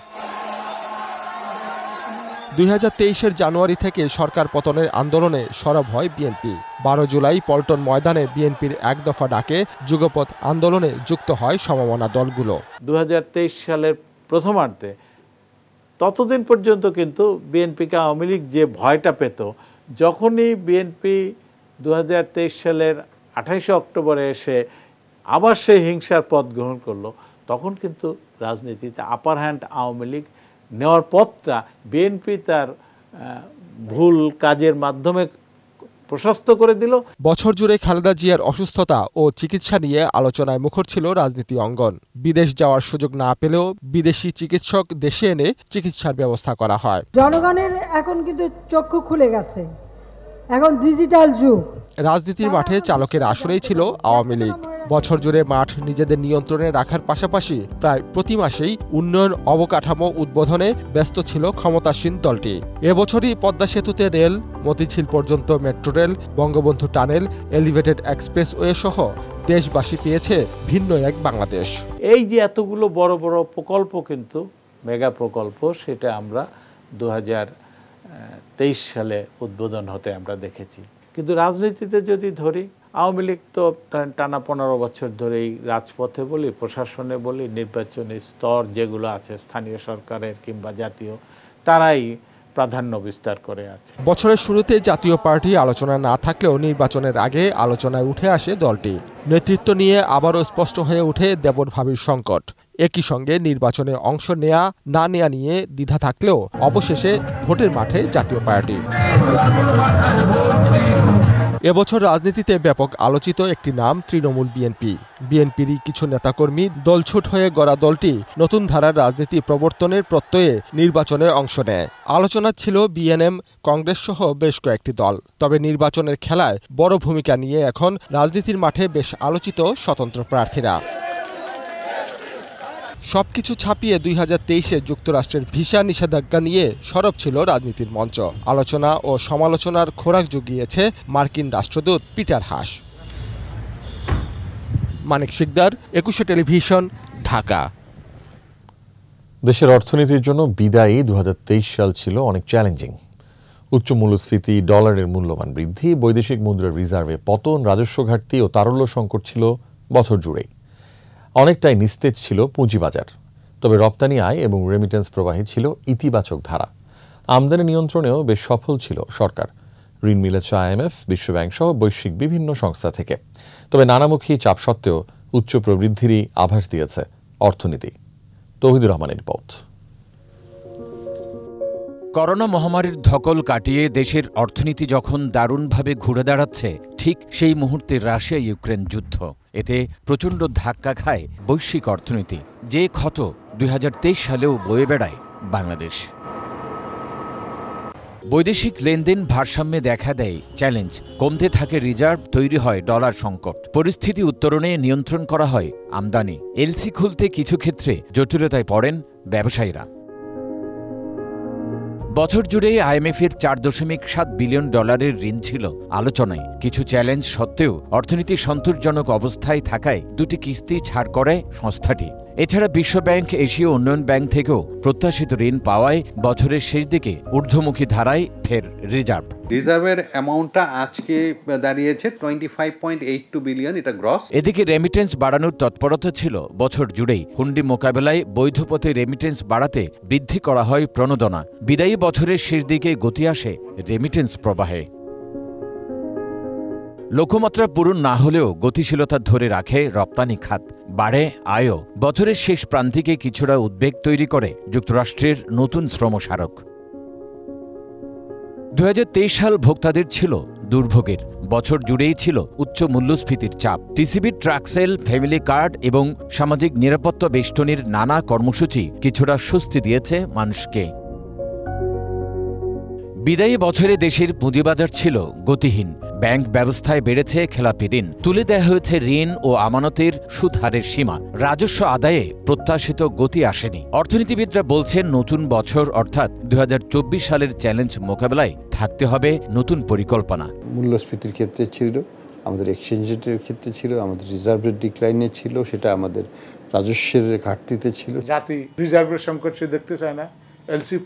2023-এর জানুয়ারি থেকে সরকার পতনের আন্দোলনে সরব হয় বিএনপি। 12 জুলাই পল্টন ময়দানে বিএনপির এক দফা ডাকে যুগপৎ আন্দোলনে যুক্ত হয় সমমনা দলগুলো। 2023 সালের প্রথমার্ধে ততদিন পর্যন্ত কিন্তু বিএনপিকে আওয়ামী লীগ যে ভয়টা পেত, যখনই বিএনপি 2023 সালের 28 অক্টোবরে এসে আবার সেই হিংসার পথ গ্রহণ করলো, তখন কিন্তু রাজনীতিতে আপার হ্যান্ড আওয়ামী লীগ নেওয়ার পথটা বিএনপি তার ভুল কাজের মাধ্যমে প্রশস্ত করে দিল। বছর জুড়ে খালেদা জিয়ার অসুস্থতা ও চিকিৎসা নিয়ে আলোচনায় মুখর ছিল রাজনীতি অঙ্গন। বিদেশ যাওয়ার সুযোগ না পেলেও বিদেশি চিকিৎসক দেশে এনে চিকিৎসার ব্যবস্থা করা হয়। জনগণের এখন কিন্তু চক্ষু খুলে গেছে, এখন ডিজিটাল যুগ। রাজনীতির মাঠে চালকের আসরেই ছিল আওয়ামী লীগ। বছর জুড়ে মাঠ নিজেদের নিয়ন্ত্রণে রাখার পাশাপাশি প্রায় প্রতি মাসেই উন্নয়ন অবকাঠামো উদ্বোধনে ব্যস্ত ছিল ক্ষমতাসীন দলটি। এবছরই পদ্মা সেতুতে রেল, মতিঝিল পর্যন্ত metro rail, Bangabandhu tunnel, elevated expressway সহ দেশবাসী পেয়েছে ভিন্ন এক বাংলাদেশ। এই যে এতগুলো বড় বড় প্রকল্প, কিন্তু মেগা প্রকল্প, সেটা আমরা 2023 সালে উদ্বোধন হতে আমরা দেখেছি। কিন্তু রাজনীতিতে যদি ধরি, আওয়ামী লীগ তো টানা 15 বছর ধরেই রাজপথে বলি, প্রশাসনে বলি, নির্বাচনী স্তর যেগুলো আছে স্থানীয় সরকারের কিংবা জাতীয়, তারাই প্রাধান্য বিস্তার করে আছে। বছরের শুরুতে জাতীয় পার্টি আলোচনা না থাকলেও নির্বাচনের আগে আলোচনায় উঠে আসে দলটি। নেতৃত্ব নিয়ে আবারও স্পষ্ট হয়ে ওঠে দেবর ভাবির সংকট। একই সঙ্গে নির্বাচনে অংশ নেয়া না নেয়া নিয়ে দ্বিধা থাকলেও অবশেষে ভোটের মাঠে জাতীয় পার্টি। এবছর রাজনীতিতে ব্যাপক আলোচিত একটি নাম তৃণমূল বিএনপি। বিএনপিরই কিছু নেতাকর্মী দলছুট হয়ে গড়া দলটি নতুন ধারার রাজনীতি প্রবর্তনের প্রত্যয়ে নির্বাচনে অংশ নেয়। আলোচনা ছিল বিএনএম, কংগ্রেস সহ বেশ কয়েকটি দল। তবে নির্বাচনের খেলায় বড় ভূমিকা নিয়ে এখন রাজনীতির মাঠে বেশ আলোচিত স্বতন্ত্র প্রার্থীরা। সবকিছু ছাপিয়ে 2023-এ যুক্তরাষ্ট্রের ভিসা নিষেধাজ্ঞা নিয়ে সরব ছিল রাজনীতির মঞ্চ। আলোচনা ও সমালোচনার খোরাক জুগিয়েছে মার্কিন রাষ্ট্রদূত পিটার হাস। মানিক শিকদার, 21শে টেলিভিশন, ঢাকা। দেশের অর্থনীতির জন্য বিদায়ী 2023 সাল ছিল অনেক চ্যালেঞ্জিং। উচ্চ মূল্যস্ফীতি, ডলারের মূল্যমান বৃদ্ধি, বৈদেশিক মুদ্রার রিজার্ভে পতন, রাজস্ব ঘাটতি ও তারল্য সংকট ছিল বছর জুড়েই। অনেকটাই নিস্তেজ ছিল পুঁজিবাজার। তবে রপ্তানি আয় এবং রেমিটেন্স প্রবাহে ছিল ইতিবাচক ধারা। আমদানি নিয়ন্ত্রণেও বেশ সফল ছিল সরকার। ঋণ মিলেছে IMF, বিশ্বব্যাংক সহ বৈশ্বিক বিভিন্ন সংস্থা থেকে। তবে নানামুখী চাপ সত্ত্বেও উচ্চ প্রবৃদ্ধিরই আভাস দিয়েছে অর্থনীতি। তৌহিদুর রহমানের রিপোর্ট। করোনা মহামারীর ধকল কাটিয়ে দেশের অর্থনীতি যখন দারুণভাবে ঘুরে দাঁড়াচ্ছে, ঠিক সেই মুহূর্তে রাশিয়া ইউক্রেন যুদ্ধ। এতে প্রচণ্ড ধাক্কা খায় বৈশ্বিক অর্থনীতি। যে ক্ষত 2023 সালেও বয়ে বেড়ায় বাংলাদেশ। বৈদেশিক লেনদেন ভারসাম্যে দেখা দেয় চ্যালেঞ্জ, কমতে থাকে রিজার্ভ, তৈরি হয় ডলার সংকট। পরিস্থিতি উত্তরণে নিয়ন্ত্রণ করা হয় আমদানি। এলসি খুলতে কিছু ক্ষেত্রে জটিলতায় পড়েন ব্যবসায়ীরা। বছর জুড়ে IMF-এর 4.7 বিলিয়ন ডলারের ঋণ ছিল আলোচনায়। কিছু চ্যালেঞ্জ সত্ত্বেও অর্থনীতি সন্তোষজনক অবস্থায় থাকায় দুটি কিস্তি ছাড় করে সংস্থাটি। এছাড়া বিশ্বব্যাংক, এশীয় উন্নয়ন ব্যাংক থেকেও প্রত্যাশিত ঋণ পাওয়ায় বছরের শেষ দিকে ঊর্ধ্বমুখী ধারায় ফের রিজার্ভের অ্যামাউন্টটা আজকে দাঁড়িয়েছে 25.82 বিলিয়ন, এটা গ্রস। এদিকে রেমিটেন্স বাড়ানোর তৎপরতা ছিল বছর জুড়েই। হুন্ডি মোকাবেলায় বৈধ পথে রেমিটেন্স বাড়াতে বৃদ্ধি করা হয় প্রণোদনা। বিদায়ী বছরের শেষ দিকে গতি আসে রেমিটেন্স প্রবাহে। লক্ষ্যমাত্রা পূরণ না হলেও গতিশীলতা ধরে রাখে রপ্তানি খাত, বাড়ে আয়ও। বছরের শেষ প্রান্তিকে কিছুটা উদ্বেগ তৈরি করে যুক্তরাষ্ট্রের নতুন শ্রম স্মারক। 2023 সাল ভোক্তাদের ছিল দুর্ভোগের। বছর জুড়েই ছিল উচ্চ মূল্যস্ফীতির চাপ। টিসিবির ট্রাকসেল, ফ্যামিলি কার্ড এবং সামাজিক নিরাপত্তা বেষ্টনীর নানা কর্মসূচি কিছুটা স্বস্তি দিয়েছে মানুষকে। বিদায়ী বছরে দেশের পুঁজিবাজার ছিল গতিহীন। ব্যাংক ব্যবস্থায় বেড়েছে খেলাপি ঋণ, তুলে দেওয়া হয়েছে ঋণ ও আমানতের সুদহারের সীমা। রাজস্ব আদায়ে প্রত্যাশিত গতি আসেনি। অর্থনীতিবিদরা বলছেন নতুন বছর অর্থাৎ ২০২৪ সালের চ্যালেঞ্জ মোকাবেলায় থাকতে হবে নতুন পরিকল্পনা। মূল্যস্ফীতির ক্ষেত্রে ছিল, আমাদের এক্সচেঞ্জ রেটের ক্ষেত্রে ছিল, আমাদের রিজার্ভ রেট ডিক্লাইনে ছিল, সেটা আমাদের রাজস্বের ঘাটতিতে ছিল। জাতি রিজার্ভের সংকট সে দেখতে চায় না, এলসি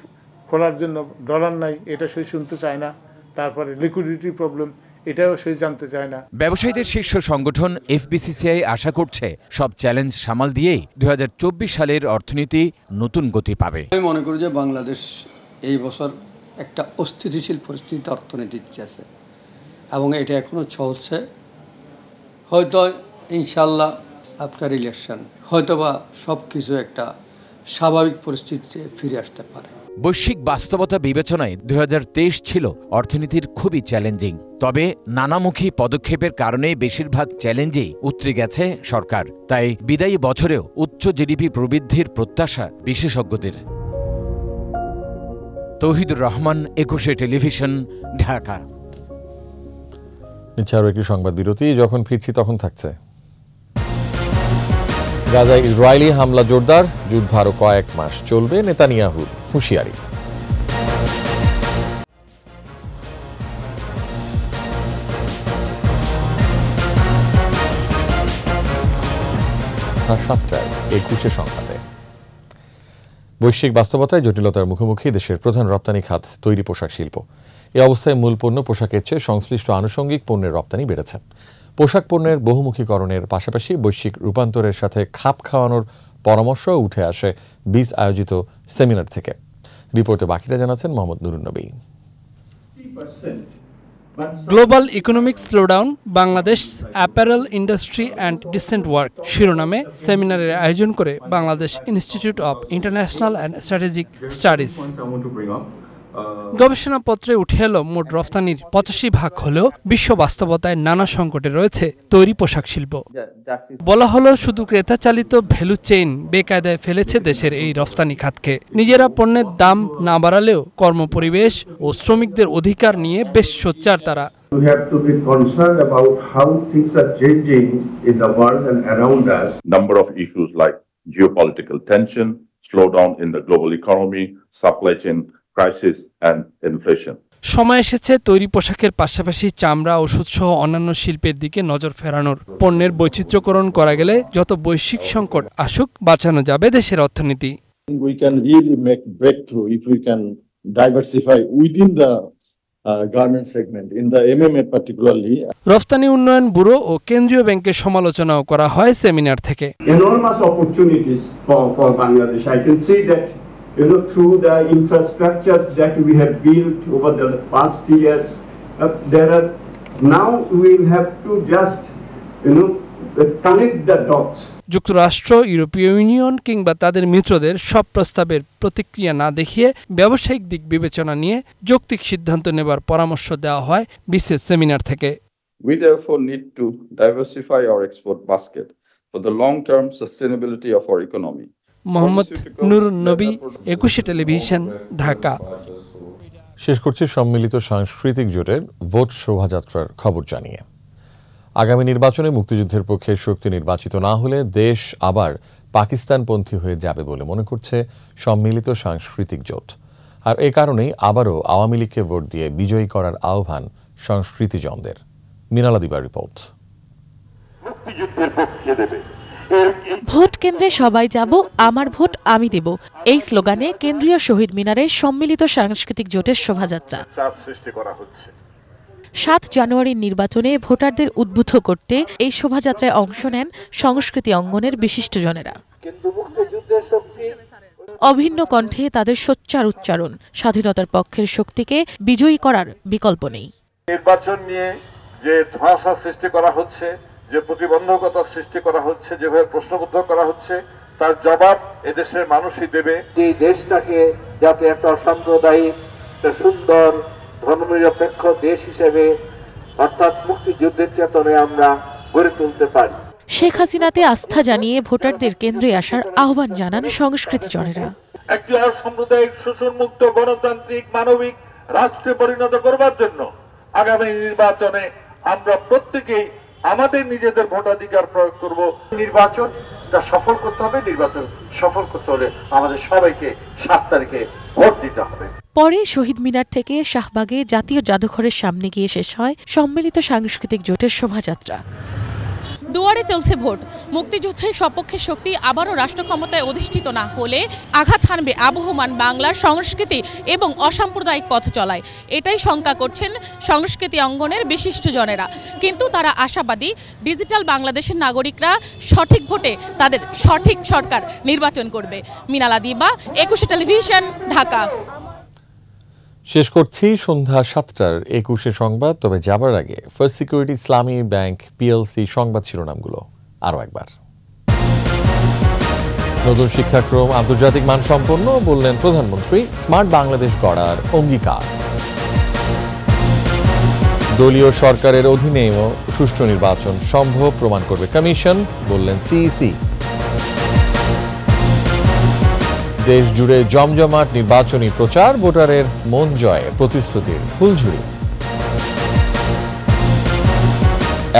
খোলার জন্য ডলার নাই এটা সে শুনতে চায় না, তারপরে লিকুইডিটি প্রবলেম এটাও সে জানতে চায় না। ব্যবসায়ীদের শীর্ষ সংগঠন এফবিসিসিআই আশা করছে সব চ্যালেঞ্জ সামাল দিয়েই ২০২৪ সালের অর্থনীতি নতুন গতি পাবে। আমি মনে করি যে বাংলাদেশ এই বছর একটা অস্থিতিশীল পরিস্থিতিতে অর্থনীতিতে আছে এবং এটা এখনও চলছে। হয়তো ইনশাল্লাহ আফটার ইলেকশন হয়তোবা সব কিছু একটা স্বাভাবিক পরিস্থিতিতে ফিরে আসতে পারে। বৈশ্বিক বাস্তবতা বিবেচনায় ২০২৩ ছিল অর্থনীতির খুবই চ্যালেঞ্জিং। তবে নানামুখী পদক্ষেপের কারণে বেশিরভাগ চ্যালেঞ্জেই উতরে গেছে সরকার। তাই বিদায়ী বছরেও উচ্চ জিডিপি প্রবৃদ্ধির প্রত্যাশা বিশেষজ্ঞদের। তৌহিদুর রহমান, একুশে টেলিভিশন, ঢাকা। আরও একটি সংবাদ বিরতি, যখন ফিরছি তখন থাকছে গাজায় ইসরায়েলি হামলা জোরদার, যুদ্ধ আরও কয়েক মাস চলবে, নেতানিয়াহুর হুঁশিয়ারি। একুশে সংবাদে বৈশ্বিক বাস্তবতায় জটিলতার মুখোমুখি দেশের প্রধান রপ্তানি খাত তৈরি পোশাক শিল্প। এ অবস্থায় মূল পণ্য পোশাকের চেয়ে সংশ্লিষ্ট আনুষঙ্গিক পণ্যের রপ্তানি বেড়েছে। পোশাক পণ্যের বহুমুখীকরণের পাশাপাশি বৈশ্বিক রূপান্তরের সাথে খাপ খাওয়ানোর পরামর্শ উঠে আসে BIS আয়োজিত সেমিনার থেকে। রিপোর্টে বাকিটা জানাচ্ছেন Mohammad Nurul Nabi. Global economic slowdown, Bangladesh apparel industry and decent work শিরোনামে সেমিনারের আয়োজন করে Bangladesh institute of international and strategic studies. গবেষণাপত্রে উঠে এলো মোট রপ্তানির 85% হলেও বিশ্ব বাস্তবতায় নানা সংকটে রয়েছে তৈরি পোশাক শিল্প। বলা হলো শুধু ক্রেতা চালিত ভ্যালু চেইন বেকায়দায় ফেলেছে দেশের এই রপ্তানি খাতকে। নিজেরা পণ্যের দাম না বাড়ালেও কর্মপরিবেশ ও শ্রমিকদের অধিকার নিয়ে বেশ সোচ্চার তারা। We have to be concerned about how things are changing in the world and around us. Number of issues like geopolitical tension, slowdown in the global economy, supply chain crisis and inflation. সময় এসেছে তৈরি পোশাকের পাশাপাশি চামড়া, ওষুধসহ অন্যান্য শিল্পের দিকে নজর ফেরানোর। পণ্যের বৈচিত্র্যকরণ করা গেলে যত বৈশ্বিক সংকট আসুক বাঁচানো যাবে দেশের অর্থনীতি। We can really make breakthrough if we can diversify within the garment segment in the MMA particularly. রপ্তানি উন্নয়ন ব্যুরো ও কেন্দ্রীয় ব্যাংকের সমালোচনাও করা হয় সেমিনার থেকে। Enormous opportunities for Bangladesh. I can see that through the infrastructures that we have built over the past years, there are now we have to just connect the dots. যুক্তরাষ্ট্র, ইউরোপীয় union কিংবা তাদের মিত্রদের সব প্রস্তাবের প্রতিক্রিয়া না দেখিয়ে ব্যবসায়িক দিক বিবেচনা নিয়ে যৌক্তিক সিদ্ধান্ত নেবার পরামর্শ দেওয়া হয় বিশেষ সেমিনার থেকে। We therefore need to diversify our export basket for the long-term sustainability of our economy. Mohammad Nurul নবী, ২১ টেলিভিশন, ঢাকা। শেষ করছি সম্মিলিত সাংস্কৃতিক জোটের ভোট শোভাযাত্রার খবর জানিয়ে। আগামী নির্বাচনে মুক্তিযুদ্ধের পক্ষে শক্তি নির্বাচিত না হলে দেশ আবার পাকিস্তানপন্থী হয়ে যাবে বলে মনে করছে সম্মিলিত সাংস্কৃতিক জোট। আর এ কারণেই আবারও আওয়ামী লীগকে ভোট দিয়ে বিজয়ী করার আহ্বান সংস্কৃতিজনদের। মিনালা দিবা রিপোর্ট। মুক্তিযুদ্ধের পক্ষে দেবে, ভোট কেন্দ্রে সবাই যাব, আমার ভোট আমি দেব, এই স্লোগানে কেন্দ্রীয় শহীদ মিনারে সম্মিলিত সাংস্কৃতিক জোটের শোভাযাত্রা। ৭ জানুয়ারির নির্বাচনে ভোটারদের উদ্বুদ্ধ করতে এই শোভাযাত্রায় অংশ নেন সংস্কৃতি অঙ্গনের বিশিষ্টজনেরা। অভিন্ন কণ্ঠে তাদের সোচ্চার উচ্চারণ, স্বাধীনতার পক্ষের শক্তিকে বিজয়ী করার বিকল্প নেই। নির্বাচন নিয়ে যে ধোঁয়াশা সৃষ্টি করা হচ্ছে, যে প্রতিবন্ধকতা সৃষ্টি করা হচ্ছে, যেভাবে প্রশ্নবদ্ধ করা হচ্ছে, তার জবাব এদেশের মানুষই দেবে। এই দেশটাকে যাতে একটা সাম্প্রদায়িক সুন্দর ধর্মনিরপেক্ষ দেশ হিসেবে অর্থাৎ মুক্তিযুদ্ধের চেতনে আমরা গড়ে তুলতে পারি। শেখ হাসিনাতে আস্থা জানিয়ে ভোটারদের কেন্দ্রে আসার আহ্বান জানান সংস্কৃতিজনেরা। একটি অসাম্প্রদায়িক, শোষণমুক্ত, গণতান্ত্রিক, মানবিক রাষ্ট্রে পরিণত করবার জন্য আগামী নির্বাচনে আমরা প্রত্যেকেই আমাদের নিজেদের ভোটাধিকার প্রয়োগ করব। নির্বাচনটা সফল করতে হবে, নির্বাচন সফল করতে হলে আমাদের সবাইকে 7 তারিখে ভোট দিতে হবে। পরে শহীদ মিনার থেকে শাহবাগে জাতীয় জাদুঘরের সামনে গিয়ে শেষ হয় সম্মিলিত সাংস্কৃতিক জোটের শোভাযাত্রা। দুয়ারে চলছে ভোট। মুক্তিযুদ্ধের সপক্ষের শক্তি আবারও রাষ্ট্র ক্ষমতায় অধিষ্ঠিত না হলে আঘাত হানবে আবহমান বাংলার সংস্কৃতি এবং অসাম্প্রদায়িক পথ চলায়, এটাই শঙ্কা করছেন সংস্কৃতি অঙ্গনের বিশিষ্টজনেরা। কিন্তু তারা আশাবাদী, ডিজিটাল বাংলাদেশের নাগরিকরা সঠিক ভোটে তাদের সঠিক সরকার নির্বাচন করবে। মিনালা দিবা, 21শে টেলিভিশন, ঢাকা। শেষ করছি সন্ধ্যা 7টার 21শে সংবাদ। তবে যাবার আগে first security Islami bank PLC সংবাদ শিরোনামগুলো আরও একবার। নতুন শিক্ষাক্রম আন্তর্জাতিক মানসম্পন্ন বললেন প্রধানমন্ত্রী, স্মার্ট বাংলাদেশ গড়ার অঙ্গীকার। দলীয় সরকারের অধীনেও সুষ্ঠু নির্বাচন সম্ভব প্রমাণ করবে কমিশন, বললেন সিইসি। দেশ জুড়ে জমজমাট নির্বাচনী প্রচার, ভোটারের মন জয়ে প্রতিশ্রুতির ফুলঝুরি।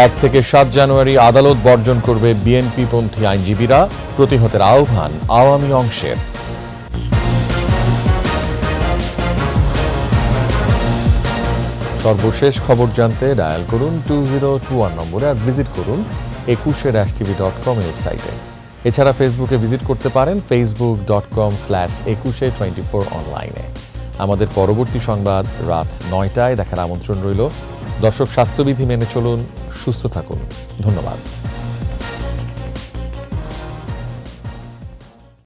1 থেকে 7 জানুয়ারি আদালত বর্জন করবে বিএনপিপন্থী আইনজীবীরা, প্রতিহতের আহ্বান আওয়ামী অংশের। সর্বশেষ খবর জানতে ডায়াল করুন 2021 নম্বরে আর ভিজিট করুন 21-tv.com ওয়েবসাইটে। এছাড়া ফেসবুকে ভিজিট করতে পারেন facebook.com/2124 অনলাইনে। আমাদের পরবর্তী সংবাদ রাত 9টায় দেখার আমন্ত্রণ রইল। দর্শক, স্বাস্থ্যবিধি মেনে চলুন, সুস্থ থাকুন। ধন্যবাদ।